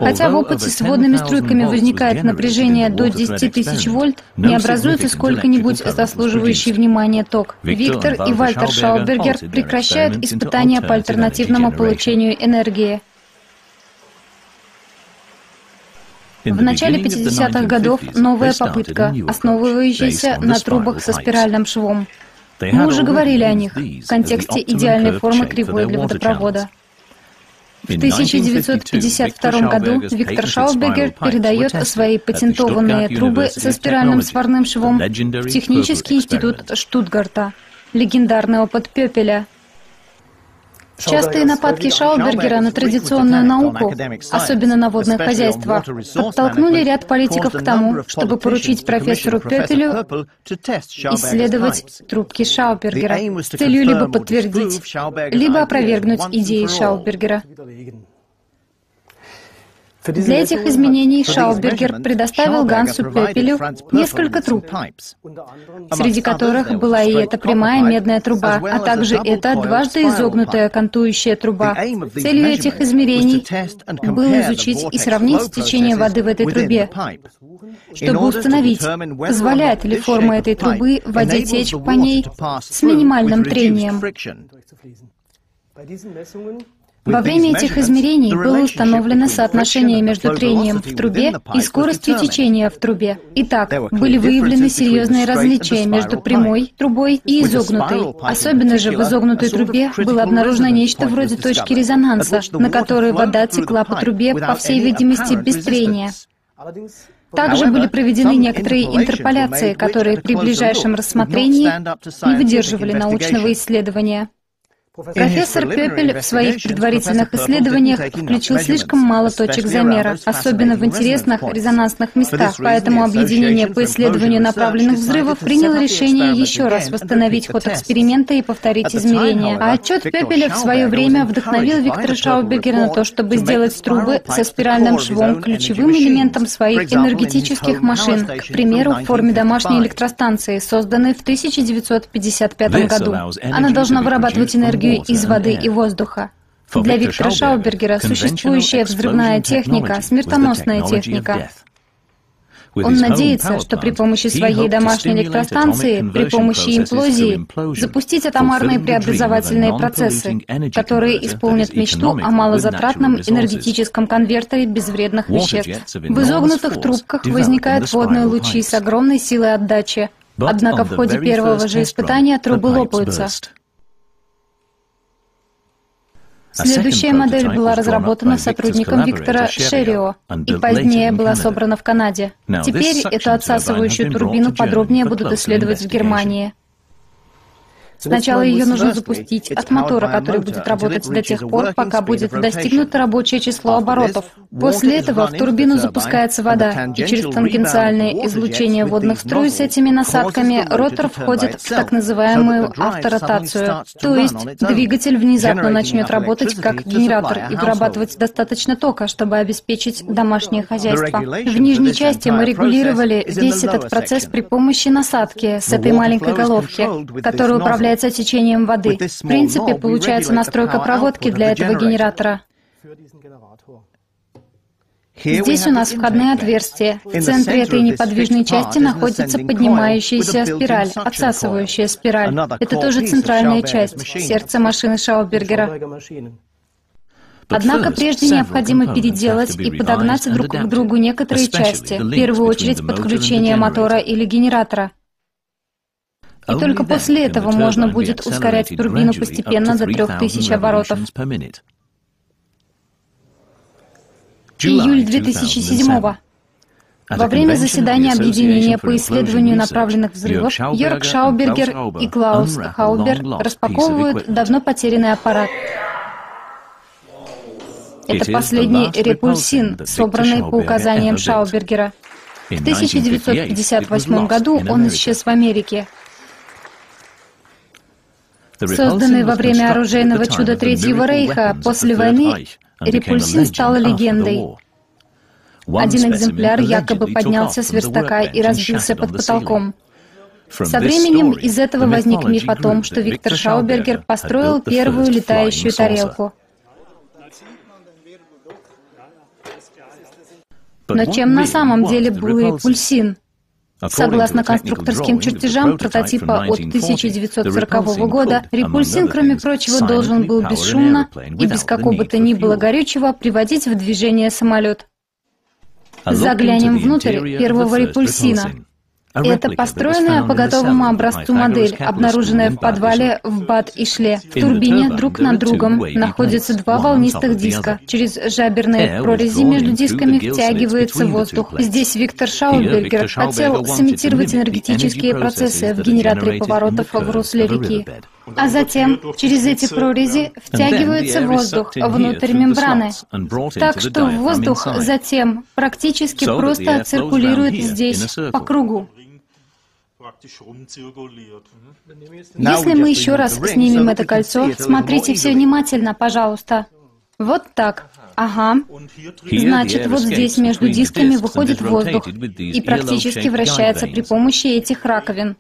Хотя в опыте с водными струйками возникает напряжение до 10 тысяч вольт, не образуется сколько-нибудь заслуживающий внимания ток. Виктор и Вальтер Шаубергер прекращают испытания по альтернативному получению энергии. В начале 50-х годов новая попытка, основывающаяся на трубах со спиральным швом. Мы уже говорили о них в контексте идеальной формы кривой для водопровода. В 1952 году Виктор Шаубергер передает свои патентованные трубы со спиральным сварным швом в Технический институт Штутгарта, легендарный опыт Пёпеля. Частые нападки Шаубергера на традиционную науку, особенно на водное хозяйство, подтолкнули ряд политиков к тому, чтобы поручить профессору Пёпелю исследовать трубки Шаубергера с целью либо подтвердить, либо опровергнуть идеи Шаубергера. Для этих изменений Шаубергер предоставил Гансу Пёпелю несколько труб, среди которых была и эта прямая медная труба, а также эта дважды изогнутая контующая труба. Целью этих измерений было изучить и сравнить течение воды в этой трубе, чтобы установить, позволяет ли форма этой трубы в воде течь по ней с минимальным трением. Во время этих измерений было установлено соотношение между трением в трубе и скоростью течения в трубе. Итак, были выявлены серьезные различия между прямой трубой и изогнутой. Особенно же в изогнутой трубе было обнаружено нечто вроде точки резонанса, на которой вода текла по трубе, по всей видимости, без трения. Также были проведены некоторые интерполяции, которые при ближайшем рассмотрении не выдерживали научного исследования. Профессор Пёпель в своих предварительных исследованиях включил слишком мало точек замера, особенно в интересных резонансных местах, поэтому Объединение по исследованию направленных взрывов приняло решение еще раз восстановить ход эксперимента и повторить измерения. А отчет Пёпеля в свое время вдохновил Виктора Шаубергера на то, чтобы сделать трубы со спиральным швом ключевым элементом своих энергетических машин, к примеру, в форме домашней электростанции, созданной в 1955 году. Она должна вырабатывать энергию из воды и воздуха. Для Виктора Шаубергера существующая взрывная техника — смертоносная техника. Он надеется, что при помощи своей домашней электростанции, при помощи имплозии, запустить атомарные преобразовательные процессы, которые исполнят мечту о малозатратном энергетическом конвертере безвредных веществ. В изогнутых трубках возникают водные лучи с огромной силой отдачи, однако в ходе первого же испытания трубы лопаются. Следующая модель была разработана сотрудником Виктора Шеррио и позднее была собрана в Канаде. Теперь эту отсасывающую турбину подробнее будут исследовать в Германии. Сначала ее нужно запустить от мотора, который будет работать до тех пор, пока будет достигнуто рабочее число оборотов. После этого в турбину запускается вода, и через тангенциальное излучение водных струй с этими насадками ротор входит в так называемую авторотацию, то есть двигатель внезапно начнет работать как генератор и вырабатывать достаточно тока, чтобы обеспечить домашнее хозяйство. В нижней части мы регулировали весь этот процесс при помощи насадки с этой маленькой головки, которая управляет течением воды. В принципе, получается настройка проводки для этого генератора. Здесь у нас входные отверстия. В центре этой неподвижной части находится поднимающаяся спираль, отсасывающая спираль. Это тоже центральная часть, сердце машины Шаубергера. Однако прежде необходимо переделать и подогнать друг к другу некоторые части, в первую очередь подключение мотора или генератора. И только после этого можно будет ускорять турбину постепенно до 3000 оборотов. Июль 2007-го. Во время заседания Объединения по исследованию направленных взрывов Йорг Шаубергер и Клаус Рауберг распаковывают давно потерянный аппарат. Это последний репульсин, собранный по указаниям Шаубергера. В 1958 году он исчез в Америке. Созданный во время оружейного чуда Третьего Рейха, после войны репульсин стал легендой. Один экземпляр якобы поднялся с верстака и разбился под потолком. Со временем из этого возник миф о том, что Виктор Шаубергер построил первую летающую тарелку. Но чем на самом деле был репульсин? Согласно конструкторским чертежам прототипа от 1940 года, репульсин, кроме прочего, должен был бесшумно и без какого бы то ни было горючего приводить в движение самолет. Заглянем внутрь первого репульсина. Это построенная по готовому образцу модель, обнаруженная в подвале в Бад-Ишле. В турбине друг над другом находятся два волнистых диска. Через жаберные прорези между дисками втягивается воздух. Здесь Виктор Шаубергер хотел сымитировать энергетические процессы в генераторе поворотов в русле реки. А затем через эти прорези втягивается воздух внутрь мембраны, так что воздух затем практически просто циркулирует здесь по кругу. Если мы еще раз снимем это кольцо, смотрите все внимательно, пожалуйста. Вот так. Ага. Значит, вот здесь между дисками выходит воздух и практически вращается при помощи этих раковин.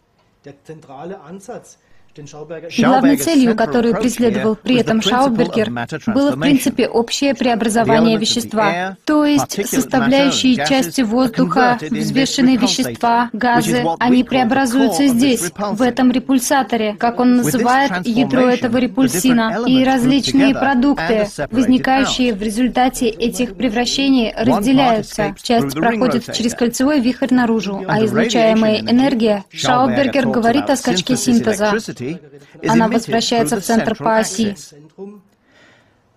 Главной целью, которую преследовал при этом Шаубергер, было в принципе общее преобразование вещества, то есть составляющие части воздуха, взвешенные вещества, газы, они преобразуются здесь, в этом репульсаторе, как он называет ядро этого репульсина, и различные продукты, возникающие в результате этих превращений, разделяются. Часть проходит через кольцевой вихрь наружу, а излучаемая энергия, Шаубергер говорит о скачке синтеза. Она возвращается в центр по оси.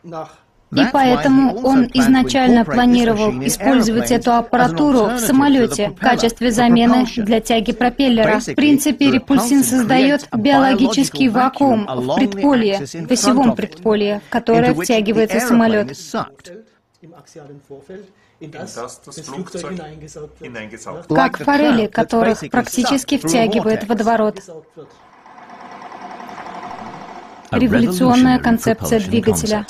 И поэтому он изначально планировал использовать эту аппаратуру в самолете в качестве замены для тяги пропеллера. В принципе, репульсин создает биологический вакуум в предполье, в осевом предполье, в которое втягивается самолет. Как форели, которых практически втягивает водоворот. Революционная концепция двигателя.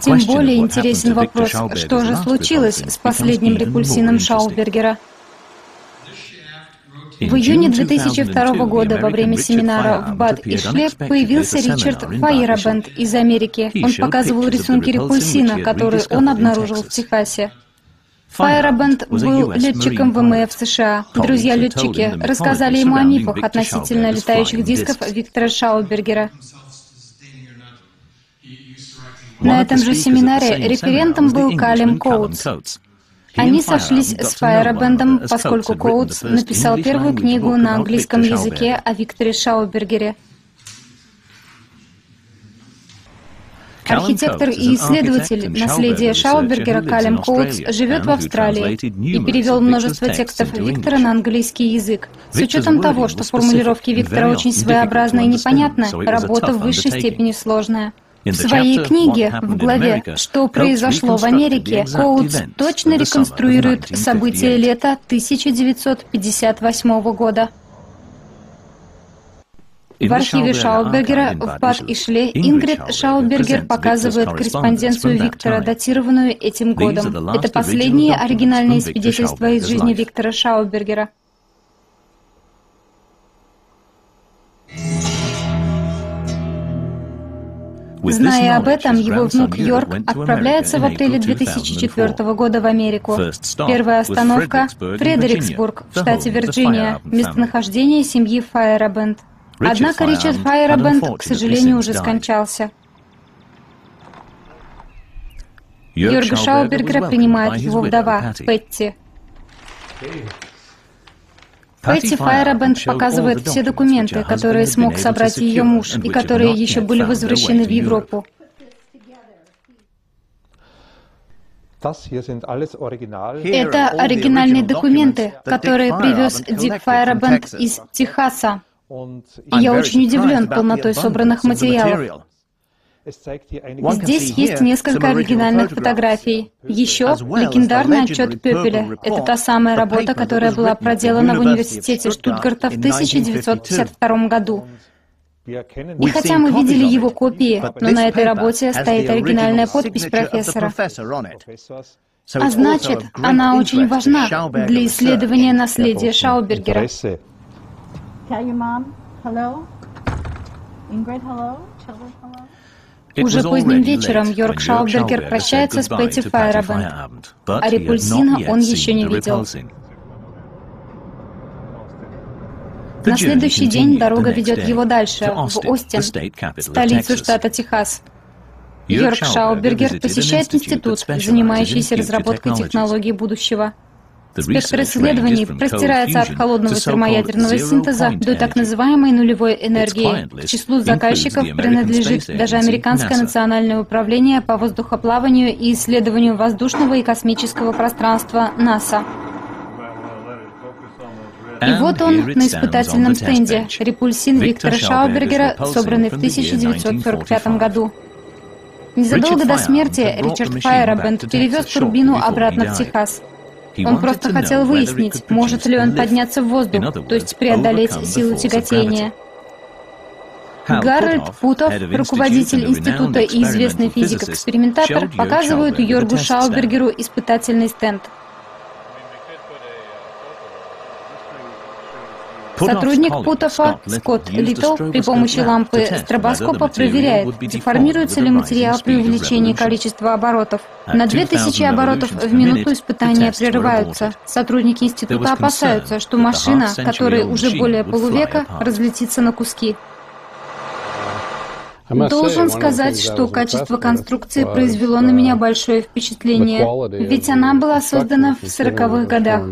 Тем более интересен вопрос, что же случилось с последним репульсином Шаубергера. В июне 2002 года во время семинара в Бад-Ишле появился Ричард Файерабенд из Америки. Он показывал рисунки репульсина, которые он обнаружил в Техасе. Файерабенд был летчиком ВМФ США. Друзья-летчики рассказали ему о мифах относительно летающих дисков Виктора Шаубергера. На этом же семинаре референтом был Каллум Коутс. Они сошлись с Файерабендом, поскольку Коутс написал первую книгу на английском языке о Викторе Шаубергере. Архитектор и исследователь наследия Шаубергера Каллум Коутс живет в Австралии и перевел множество текстов Виктора на английский язык. С учетом того, что формулировки Виктора очень своеобразны и непонятны, работа в высшей степени сложная. В своей книге, в главе «Что произошло в Америке», Коутс точно реконструирует события лета 1958 года. В архиве Шаубергера в Бад-Ишле Ингрид Шаубергер показывает корреспонденцию Виктора, датированную этим годом. Это последние оригинальные свидетельства из жизни Виктора Шаубергера. Зная об этом, его внук Йорг отправляется в апреле 2004 года в Америку. Первая остановка — Фредериксбург, в штате Вирджиния, местонахождение семьи Файерабенд. Однако Ричард Файерабенд, к сожалению, уже скончался. Йорга Шаубергера принимает его вдова, Петти. Петти Файерабенд показывает все документы, которые смог собрать ее муж и которые еще были возвращены в Европу. Это оригинальные документы, которые привез Дик Файерабенд из Техаса. И я очень удивлен полнотой собранных материалов. Здесь есть несколько оригинальных фотографий. Еще легендарный отчет Пёпеля. Это та самая работа, которая была проделана в университете Штутгарта в 1952 году. И хотя мы видели его копии, но на этой работе стоит оригинальная подпись профессора. А значит, она очень важна для исследования наследия Шаубергера. Уже поздним вечером Йорг Шаубергер прощается с Петти Файерабенд, а репульсина он еще не видел. На следующий день дорога ведет его дальше, в Остин, столицу штата Техас. Йорг Шаубергер посещает институт, занимающийся разработкой технологий будущего. Спектр исследований простирается от холодного термоядерного синтеза до так называемой нулевой энергии. К числу заказчиков принадлежит даже Американское национальное управление по воздухоплаванию и исследованию воздушного и космического пространства НАСА. И вот он на испытательном стенде «Репульсин» Виктора Шаубергера, собранный в 1945 году. Незадолго до смерти Ричард Файерабенд перевез турбину обратно в Техас. Он просто хотел выяснить, может ли он подняться в воздух, то есть преодолеть силу тяготения. Гарольд Путов, руководитель института и известный физик-экспериментатор, показывают Йоргу Шаубергеру испытательный стенд. Сотрудник Путова Скотт Литтл при помощи лампы стробоскопа проверяет, деформируется ли материал при увеличении количества оборотов. На 2000 оборотов в минуту испытания прерываются. Сотрудники института опасаются, что машина, которой уже более полувека, разлетится на куски. Должен сказать, что качество конструкции произвело на меня большое впечатление, ведь она была создана в 40-х годах.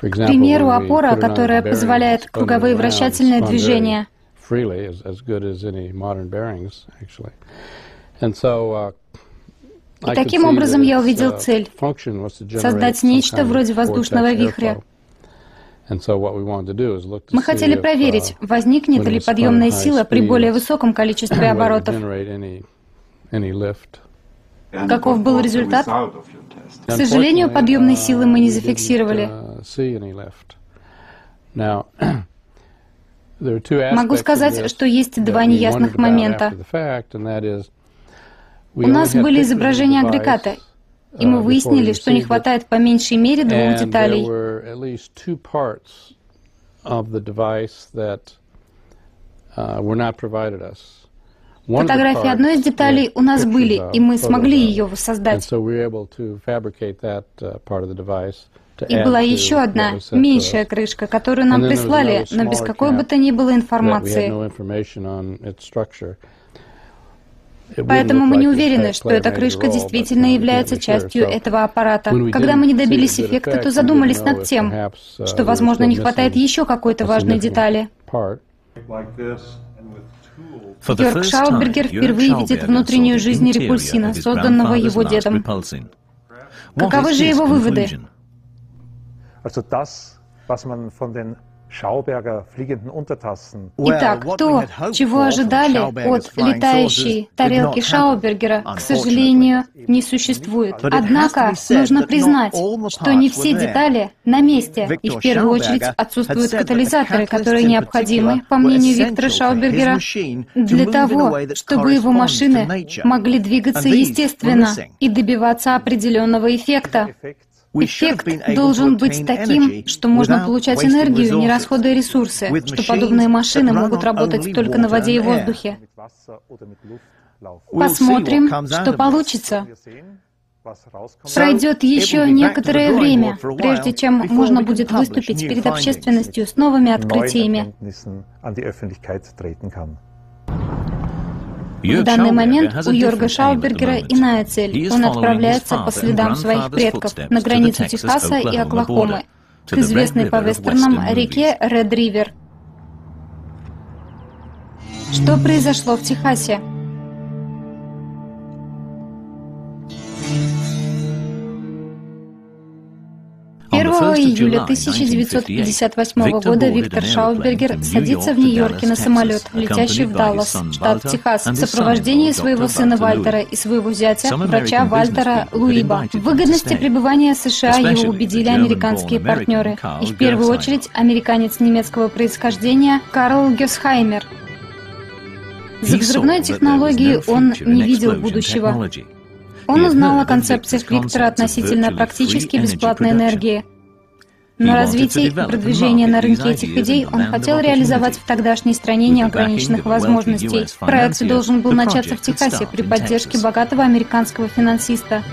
К примеру, опора, которая позволяет круговые вращательные движения. И таким образом я увидел цель — создать нечто вроде воздушного вихря. Мы хотели проверить, возникнет ли подъемная сила при более высоком количестве оборотов. Каков был результат? К сожалению, подъемной силы мы не зафиксировали. Могу сказать, что есть два неясных момента. У нас были изображения агрегата, и мы выяснили, что не хватает по меньшей мере двух деталей. Фотографии одной из деталей у нас были, и мы смогли ее воссоздать. И была еще одна, меньшая крышка, которую нам прислали, но без какой бы то ни было информации. Поэтому мы не уверены, что эта крышка действительно является частью этого аппарата. Когда мы не добились эффекта, то задумались над тем, что, возможно, не хватает еще какой-то важной детали. Йорг Шаубергер впервые видит внутреннюю жизнь репульсина, созданного его дедом. Каковы же его выводы? Итак, то, чего ожидали от летающей тарелки Шаубергера, к сожалению, не существует. Однако, нужно признать, что не все детали на месте, и в первую очередь отсутствуют катализаторы, которые необходимы, по мнению Виктора Шаубергера, для того, чтобы его машины могли двигаться естественно и добиваться определенного эффекта. Эффект должен быть таким, что можно получать энергию, не расходуя ресурсы, что подобные машины могут работать только на воде и воздухе. Посмотрим, что получится. Пройдет еще некоторое время, прежде чем можно будет выступить перед общественностью с новыми открытиями. В данный момент у Йорга Шаубергера иная цель. Он отправляется по следам своих предков на границу Техаса и Оклахомы, к известной по вестернам реке Ред-Ривер. Что произошло в Техасе? Июля 1958 года Виктор Шаубергер садится в Нью-Йорке на самолет, летящий в Даллас, штат Техас, в сопровождении своего сына Вальтера и своего зятя, врача Вальтера Луиба. В выгодности пребывания США его убедили американские партнеры, и в первую очередь американец немецкого происхождения Карл Гейсхаймер. За взрывной технологией он не видел будущего. Он узнал о концепциях Виктора относительно практически бесплатной энергии. Но развитие и продвижение на рынке этих идей он хотел реализовать в тогдашней стране неограниченных возможностей. Проект должен был начаться в Техасе при поддержке богатого американского финансиста.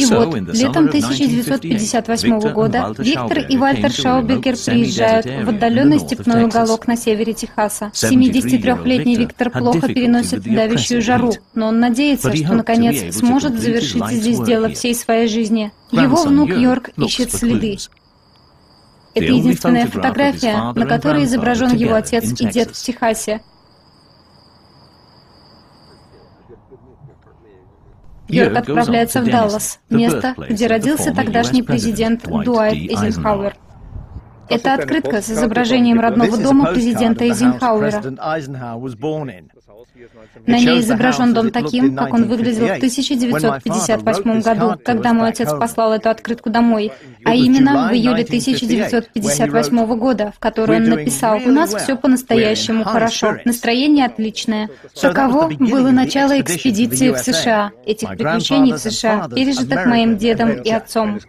И вот, летом 1958 года Виктор и Вальтер Шаубергер приезжают в отдаленный степной уголок на севере Техаса. 73-летний Виктор плохо переносит давящую жару, но он надеется, что наконец сможет завершить здесь дело всей своей жизни. Его внук Йорк ищет следы. Это единственная фотография, на которой изображен его отец и дед в Техасе. Йорк отправляется в Даллас, место, где родился тогдашний президент Дуайт Эйзенхауэр. Это открытка с изображением родного дома президента Эйзенхауэра. На ней изображен дом таким, как он выглядел в 1958 году, когда мой отец послал эту открытку домой, а именно в июле 1958 года, в которой он написал: «У нас все по-настоящему хорошо, настроение отличное». Таково было начало экспедиции в США, этих приключений в США, пережитых моим дедом и отцом.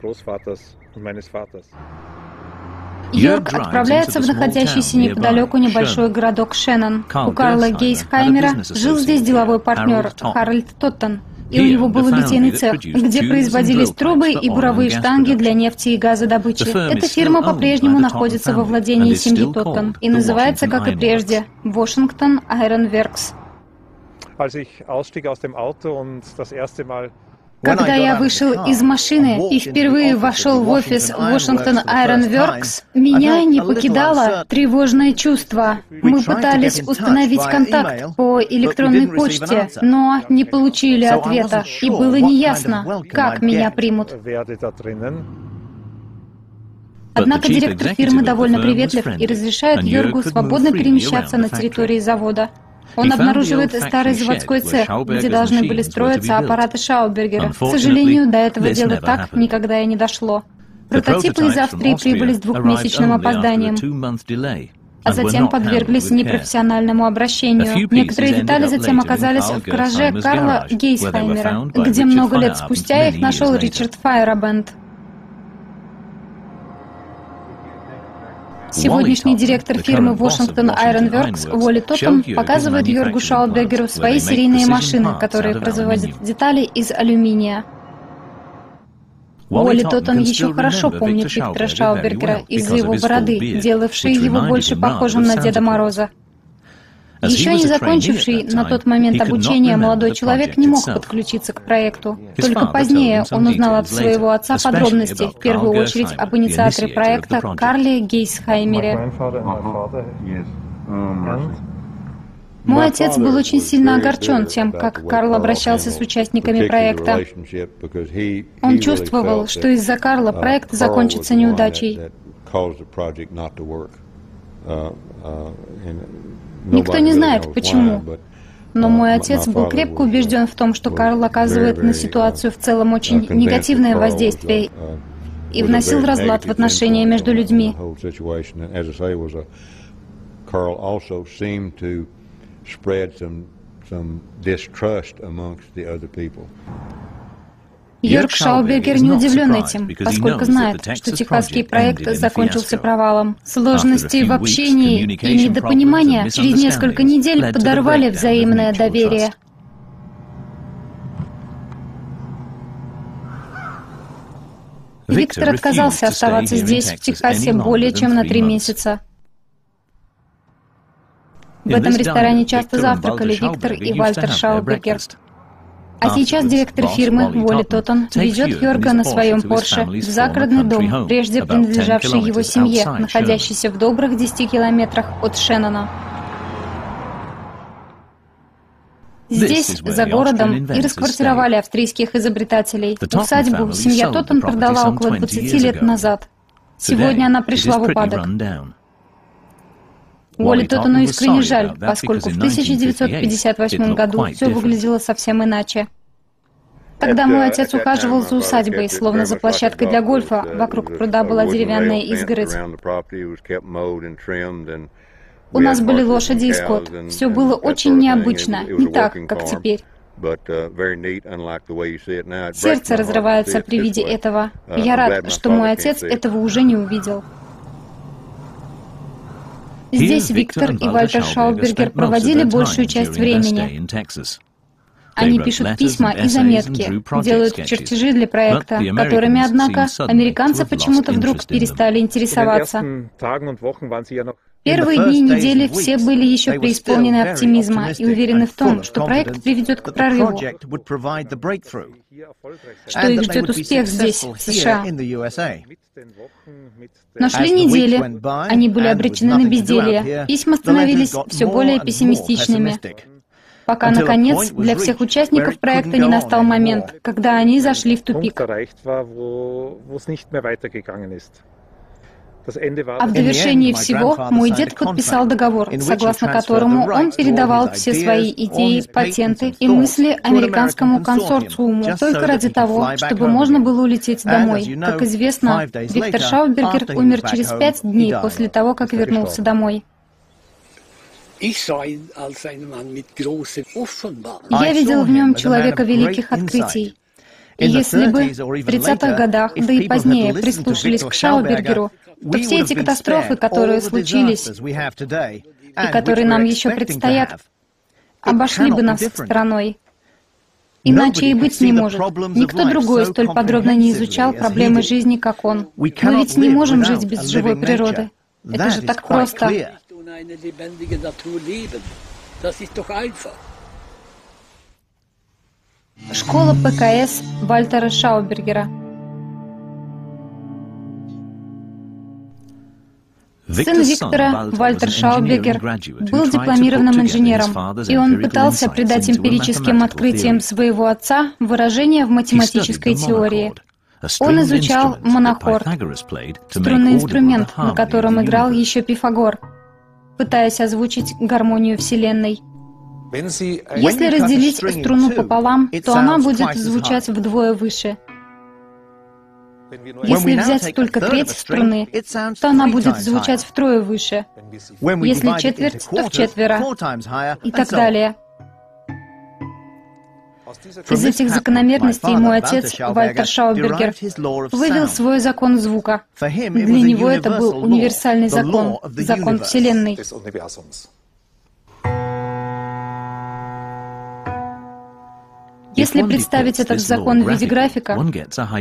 Йорк отправляется в находящийся неподалеку небольшой городок Шеннон. У Карла Гейсхаймера жил здесь деловой партнер Харальд Тоттон, и у него был литейный цех, где производились трубы и буровые штанги для нефти и газодобычи. Эта фирма по-прежнему находится во владении семьи Тоттон и называется, как и прежде, Вашингтон Айрон Веркс. Когда я вышел из машины и впервые вошел в офис Washington Iron Works, меня не покидало тревожное чувство. Мы пытались установить контакт по электронной почте, но не получили ответа, и было неясно, как меня примут. Однако директор фирмы довольно приветлив и разрешает Йоргу свободно перемещаться на территории завода. Он обнаруживает старый заводской цех, где должны были строиться аппараты Шаубергера. К сожалению, до этого дела так никогда и не дошло. Прототипы из Австрии прибыли с двухмесячным опозданием, а затем подверглись непрофессиональному обращению. Некоторые детали затем оказались в гараже Карла Гейсхаймера, где много лет спустя их нашел Ричард Файерабенд. Сегодняшний директор фирмы Washington Iron Works Уолли Тоттон показывает Йоргу Шаубергеру свои серийные машины, которые производят детали из алюминия. Уолли Тоттон еще хорошо помнит Виктора Шаубергера из-за его бороды, делавшей его больше похожим на Деда Мороза. Еще не закончивший на тот момент обучение, молодой человек не мог подключиться к проекту. Только позднее он узнал от своего отца подробности, в первую очередь об инициаторе проекта Карле Гейсхаймере. Мой отец был очень сильно огорчен тем, как Карл обращался с участниками проекта. Он чувствовал, что из-за Карла проект закончится неудачей. Никто не знает, почему, но мой отец был крепко убежден в том, что Карл оказывает на ситуацию в целом очень негативное воздействие и вносил разлад в отношения между людьми. Йорг Шаубергер не удивлен этим, поскольку знает, что техасский проект закончился провалом. Сложности в общении и недопонимания через несколько недель подорвали взаимное доверие. Виктор отказался оставаться здесь, в Техасе, более чем на 3 месяца. В этом ресторане часто завтракали Виктор и Вальтер Шаубергер. А сейчас директор фирмы Уолли Тоттон везет Йорга на своем Порше в загородный дом, прежде принадлежавший его семье, находящийся в добрых 10 километрах от Шеннона. Здесь, за городом, и расквартировали австрийских изобретателей. Усадьбу семья Тоттон продала около 20 лет назад. Сегодня она пришла в упадок. Уолли Тоттону искренне жаль, поскольку в 1958 году все выглядело совсем иначе. Тогда мой отец ухаживал за усадьбой, словно за площадкой для гольфа. Вокруг пруда была деревянная изгородь. У нас были лошади и скот. Все было очень необычно, не так, как теперь. Сердце разрывается при виде этого. Я рад, что мой отец этого уже не увидел. Здесь Виктор и Вальтер Шаубергер проводили большую часть времени. Они пишут письма и заметки, делают чертежи для проекта, которыми, однако, американцы почему-то вдруг перестали интересоваться. Первые дни и недели все были еще преисполнены оптимизма и уверены в том, что проект приведет к прорыву, что их ждет успех здесь, в США. Но шли недели, они были обречены на безделье, письма становились все более пессимистичными, пока, наконец, для всех участников проекта не настал момент, когда они зашли в тупик. А в довершении всего мой дед подписал договор, согласно которому он передавал все свои идеи, патенты и мысли американскому консорциуму только ради того, чтобы можно было улететь домой. Как известно, Виктор Шаубергер умер через 5 дней после того, как вернулся домой. Я видел в нем человека великих открытий. И если бы в 30-х годах, да и позднее, прислушались к Шаубергеру, то все эти катастрофы, которые случились и которые нам еще предстоят, обошли бы нас стороной. Иначе и быть не может. Никто другой столь подробно не изучал проблемы жизни, как он. Мы ведь не можем жить без живой природы. Это же так просто. Школа ПКС Вальтера Шаубергера. Сын Виктора, Вальтер Шаубергер, был дипломированным инженером, и он пытался придать эмпирическим открытиям своего отца выражение в математической теории. Он изучал монохорд, струнный инструмент, на котором играл еще Пифагор, пытаясь озвучить гармонию Вселенной. Если разделить струну пополам, то она будет звучать вдвое выше. Если взять только треть струны, то она будет звучать втрое выше. Если четверть, то вчетверо, и так далее. Из этих закономерностей мой отец, Вальтер Шаубергер, вывел свой закон звука. Для него это был универсальный закон, закон Вселенной. Если представить этот закон в виде графика,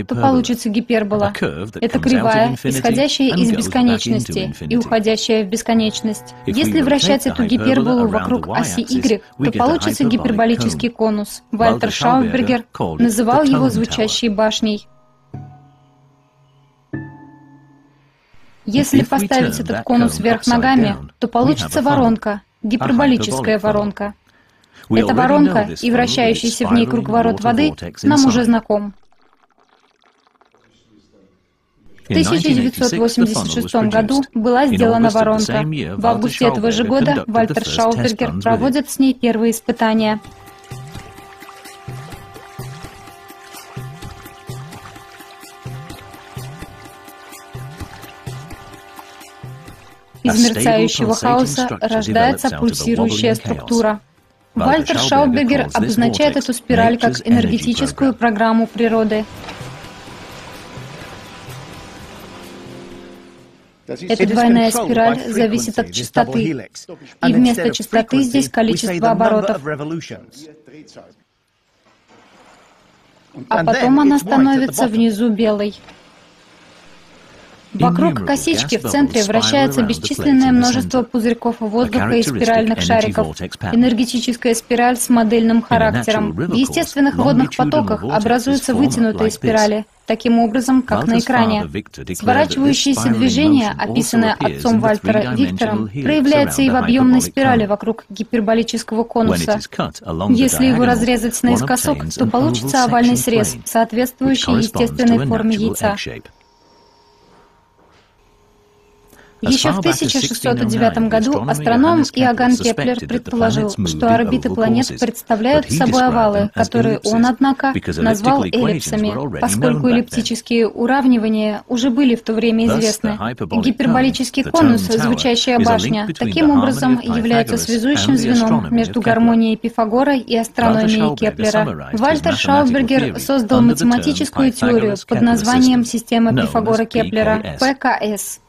то получится гипербола. Это кривая, исходящая из бесконечности и уходящая в бесконечность. Если вращать эту гиперболу вокруг оси Y, то получится гиперболический конус. Вальтер Шаубергер называл его звучащей башней. Если поставить этот конус вверх ногами, то получится воронка, гиперболическая воронка. Эта воронка и вращающийся в ней круговорот воды нам уже знаком. В 1986 году была сделана воронка. В августе этого же года Вальтер Шаубергер проводит с ней первые испытания. Из мерцающего хаоса рождается пульсирующая структура. Вальтер Шаубергер обозначает эту спираль как энергетическую программу природы. Эта двойная спираль зависит от частоты, и вместо частоты здесь количество оборотов. А потом она становится внизу белой. Вокруг косички в центре вращается бесчисленное множество пузырьков воздуха и спиральных шариков. Энергетическая спираль с модельным характером. В естественных водных потоках образуются вытянутые спирали, таким образом, как на экране. Сворачивающиеся движения, описанные отцом Вальтера Виктором, проявляются и в объемной спирали вокруг гиперболического конуса. Если его разрезать наискосок, то получится овальный срез, соответствующий естественной форме яйца. Еще в 1609 году астроном Иоганн Кеплер предположил, что орбиты планет представляют собой овалы, которые он, однако, назвал эллипсами, поскольку эллиптические уравнивания уже были в то время известны. Гиперболический конус, звучащая башня, таким образом является связующим звеном между гармонией Пифагора и астрономией Кеплера. Вальтер Шаубергер создал математическую теорию под названием «Система Пифагора-Кеплера» — ПКС.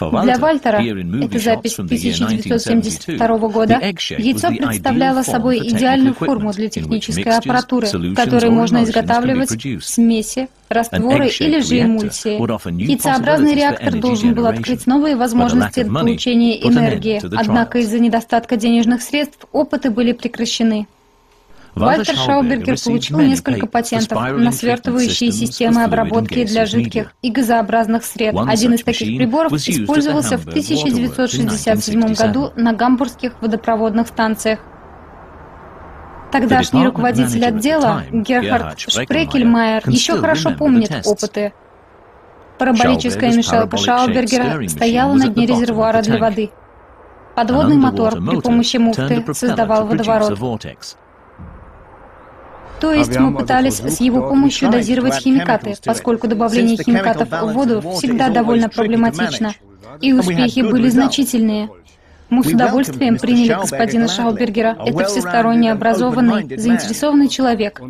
Для Вальтера, это запись 1972 года, яйцо представляло собой идеальную форму для технической аппаратуры, которую можно изготавливать в смеси, растворы или же эмульсии. Яйцеобразный реактор должен был открыть новые возможности для получения энергии, однако из-за недостатка денежных средств опыты были прекращены. Вальтер Шаубергер получил несколько патентов на свертывающие системы обработки для жидких и газообразных сред. Один из таких приборов использовался в 1967 году на гамбургских водопроводных станциях. Тогдашний руководитель отдела Герхард Шпрекельмайер еще хорошо помнит опыты. Параболическая мешалка Шаубергера стояла на дне резервуара для воды. Подводный мотор при помощи муфты создавал водоворот. То есть мы пытались с его помощью дозировать химикаты, поскольку добавление химикатов в воду всегда довольно проблематично, и успехи были значительные. Мы с удовольствием приняли господина Шаубергера. Это всесторонне образованный, заинтересованный человек.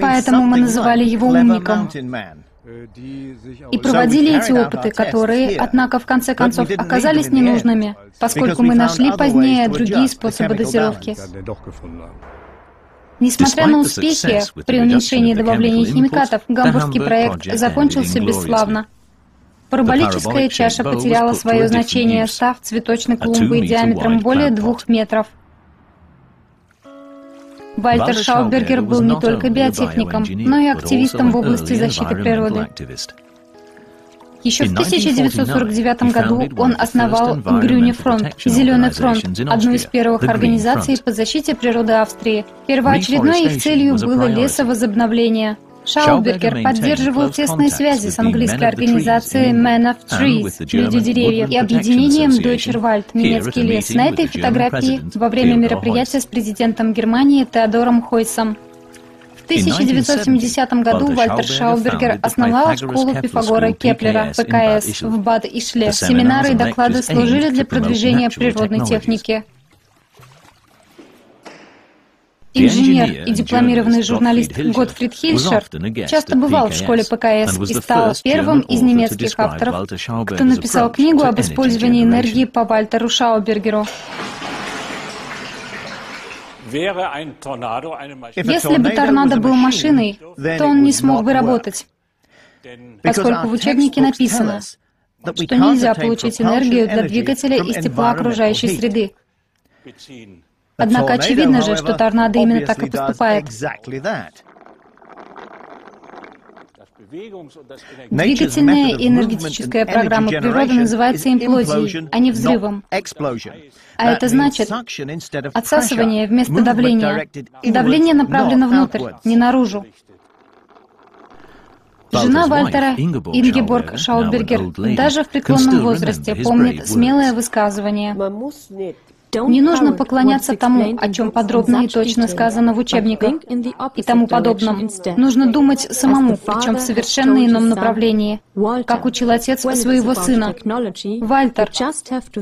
Поэтому мы называли его умником. И проводили эти опыты, которые, однако, в конце концов, оказались ненужными, поскольку мы нашли позднее другие способы дозировки. Несмотря на успехи при уменьшении добавления химикатов, гамбургский проект закончился бесславно. Параболическая чаша потеряла свое значение, став цветочной клумбой диаметром более 2 метров. Вальтер Шаубергер был не только биотехником, но и активистом в области защиты природы. Еще в 1949 году он основал Грюне фронт, Зеленый фронт, одну из первых организаций по защите природы Австрии. Первоочередной их целью было лесовозобновление. Шаубергер поддерживал тесные связи с английской организацией Man of Trees, Люди деревьев, и объединением Deutscher Wald, Немецкий лес. На этой фотографии во время мероприятия с президентом Германии Теодором Хойсом. В 1970 году Вальтер Шаубергер основал школу Пифагора Кеплера, ПКС, в Бад-Ишле. Семинары и доклады служили для продвижения природной техники. Инженер и дипломированный журналист Готфрид Хильшер часто бывал в школе ПКС и стал первым из немецких авторов, кто написал книгу об использовании энергии по Вальтеру Шаубергеру. Если бы торнадо был машиной, то он не смог бы работать, поскольку в учебнике написано, что нельзя получить энергию для двигателя из тепла окружающей среды. Однако очевидно же, что торнадо именно так и поступает. Двигательная и энергетическая программа природы называется имплозией, а не взрывом. А это значит отсасывание вместо давления. Давление направлено внутрь, не наружу. Жена Вальтера, Ингеборг Шаубергер, даже в преклонном возрасте помнит смелое высказывание: не нужно поклоняться тому, о чем подробно и точно сказано в учебниках и тому подобном. Нужно думать самому, причем в совершенно ином направлении, как учил отец своего сына. Вальтер,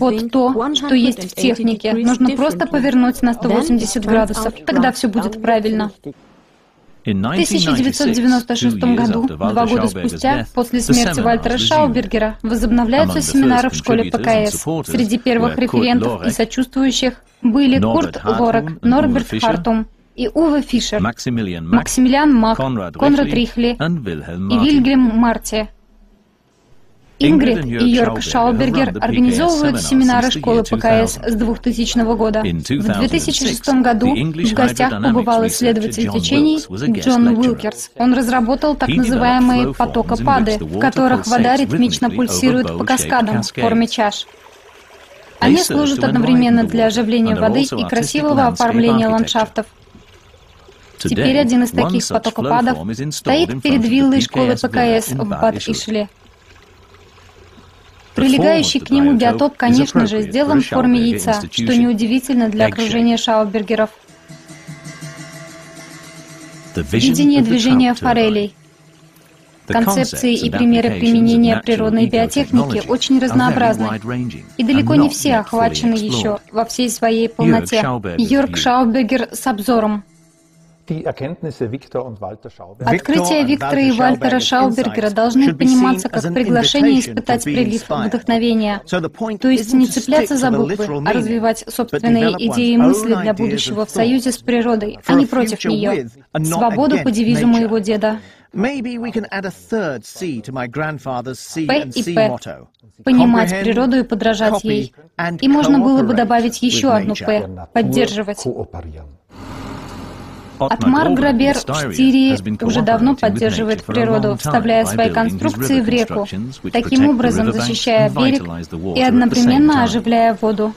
вот то, что есть в технике, нужно просто повернуть на 180 градусов, тогда все будет правильно. В 1996 году, 2 года спустя, после смерти Вальтера Шаубергера, возобновляются семинары в школе ПКС. Среди первых референтов и сочувствующих были Курт Лорак, Норберт Хартум и Уве Фишер, Максимилиан Мах, Конрад Рихли и Вильгельм Марти. Ингрид и Йорг Шаубергер организовывают семинары школы ПКС с 2000 года. В 2006 году в гостях побывал исследователь течений Джон Уилкерс. Он разработал так называемые потокопады, в которых вода ритмично пульсирует по каскадам в форме чаш. Они служат одновременно для оживления воды и красивого оформления ландшафтов. Теперь один из таких потокопадов стоит перед виллой школы ПКС в Бад-Ишле. Прилегающий к нему биотоп, конечно же, сделан в форме яйца, что неудивительно для окружения Шаубергеров. Видение движения форелей. Концепции и примеры применения природной биотехники очень разнообразны, и далеко не все охвачены еще во всей своей полноте. Йорг Шаубергер с обзором. Открытия Виктора и Вальтера Шаубергера должны пониматься как приглашение испытать прилив вдохновения, то есть не цепляться за буквы, а развивать собственные идеи и мысли для будущего в союзе с природой, а не против нее. Свободу по девизу моего деда. П и П. Понимать природу и подражать ей. И можно было бы добавить еще одну П – поддерживать. Отмар Гробер в Штири уже давно поддерживает природу, вставляя свои конструкции в реку, таким образом защищая берег и одновременно оживляя воду.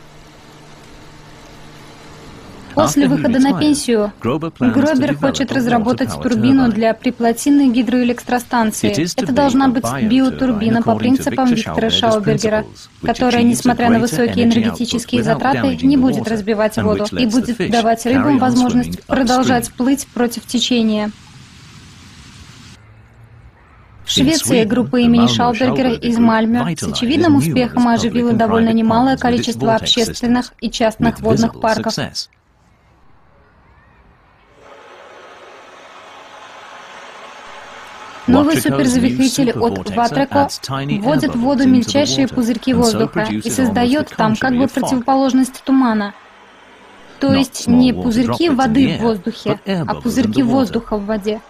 После выхода на пенсию Гробер хочет разработать турбину для приплотинной гидроэлектростанции. Это должна быть биотурбина по принципам Виктора Шаубергера, которая, несмотря на высокие энергетические затраты, не будет разбивать воду и будет давать рыбам возможность продолжать плыть против течения. В Швеции группа имени Шаубергера из Мальме с очевидным успехом оживила довольно немалое количество общественных и частных водных парков. Новый суперзавихритель от Ватреко вводит в воду мельчайшие пузырьки воздуха и создает там как бы противоположность тумана. То есть не пузырьки воды в воздухе, а пузырьки воздуха в воде.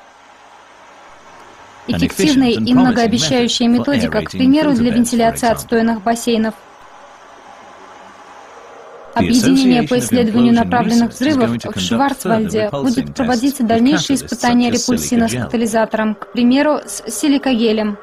Эффективная и многообещающая методика, к примеру, для вентиляции отстойных бассейнов. Объединение по исследованию направленных взрывов в Шварцвальде будет проводить дальнейшие испытания репульсина с катализатором, к примеру, с силикагелем.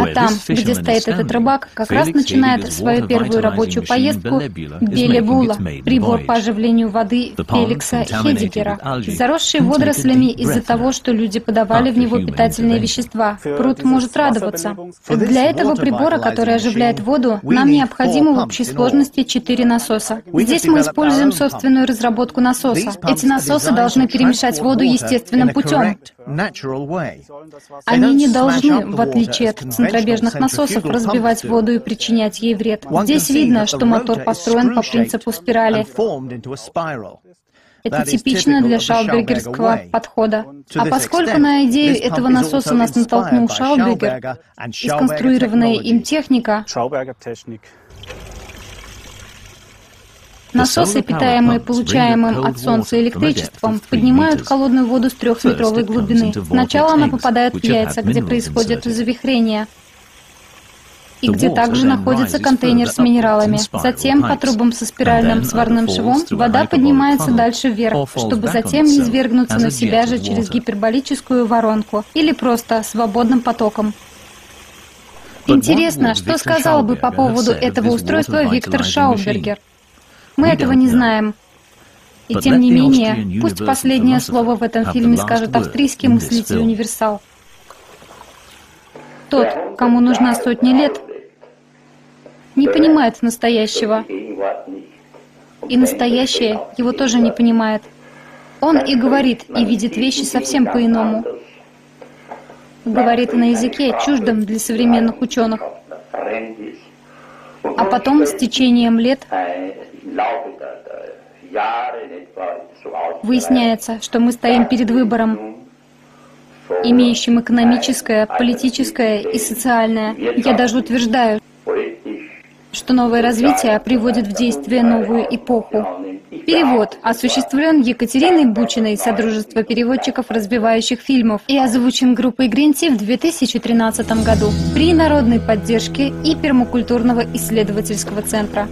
А там, где стоит этот рыбак, как раз начинает свою первую рабочую поездку Белебула, прибор по оживлению воды Феликса Хедигера, заросший водорослями из-за того, что люди подавали в него питательные вещества. Пруд может радоваться. Для этого прибора, который оживляет воду, нам необходимо в общей сложности 4 насоса. Здесь мы используем собственную разработку насоса. Эти насосы должны перемешать воду естественным путем. Они не должны, в отличие от центробежных насосов, разбивать воду и причинять ей вред. Здесь видно, что мотор построен по принципу спирали. Это типично для шаубергерского подхода. А поскольку на идею этого насоса нас натолкнул Шаубергер и сконструированная им техника, насосы, питаемые получаемым от Солнца электричеством, поднимают холодную воду с 3-метровой глубины. Сначала она попадает в яйца, где происходит завихрение, и где также находится контейнер с минералами. Затем по трубам со спиральным сварным швом вода поднимается дальше вверх, чтобы затем низвергнуться на себя же через гиперболическую воронку или просто свободным потоком. Интересно, что сказал бы по поводу этого устройства Виктор Шаубергер? Мы этого не знаем. И тем не менее, пусть последнее слово в этом фильме скажет австрийский мыслитель-универсал. Тот, кому нужна сотни лет, не понимает настоящего. И настоящее его тоже не понимает. Он и говорит, и видит вещи совсем по-иному. Говорит на языке, чуждом для современных ученых. А потом, с течением лет, выясняется, что мы стоим перед выбором, имеющим экономическое, политическое и социальное. Я даже утверждаю, что новое развитие приводит в действие новую эпоху. Перевод осуществлен Екатериной Бучиной, Содружество переводчиков разбивающих фильмов, и озвучен группой Гринти в 2013 году при народной поддержке и Пермакультурного исследовательского центра.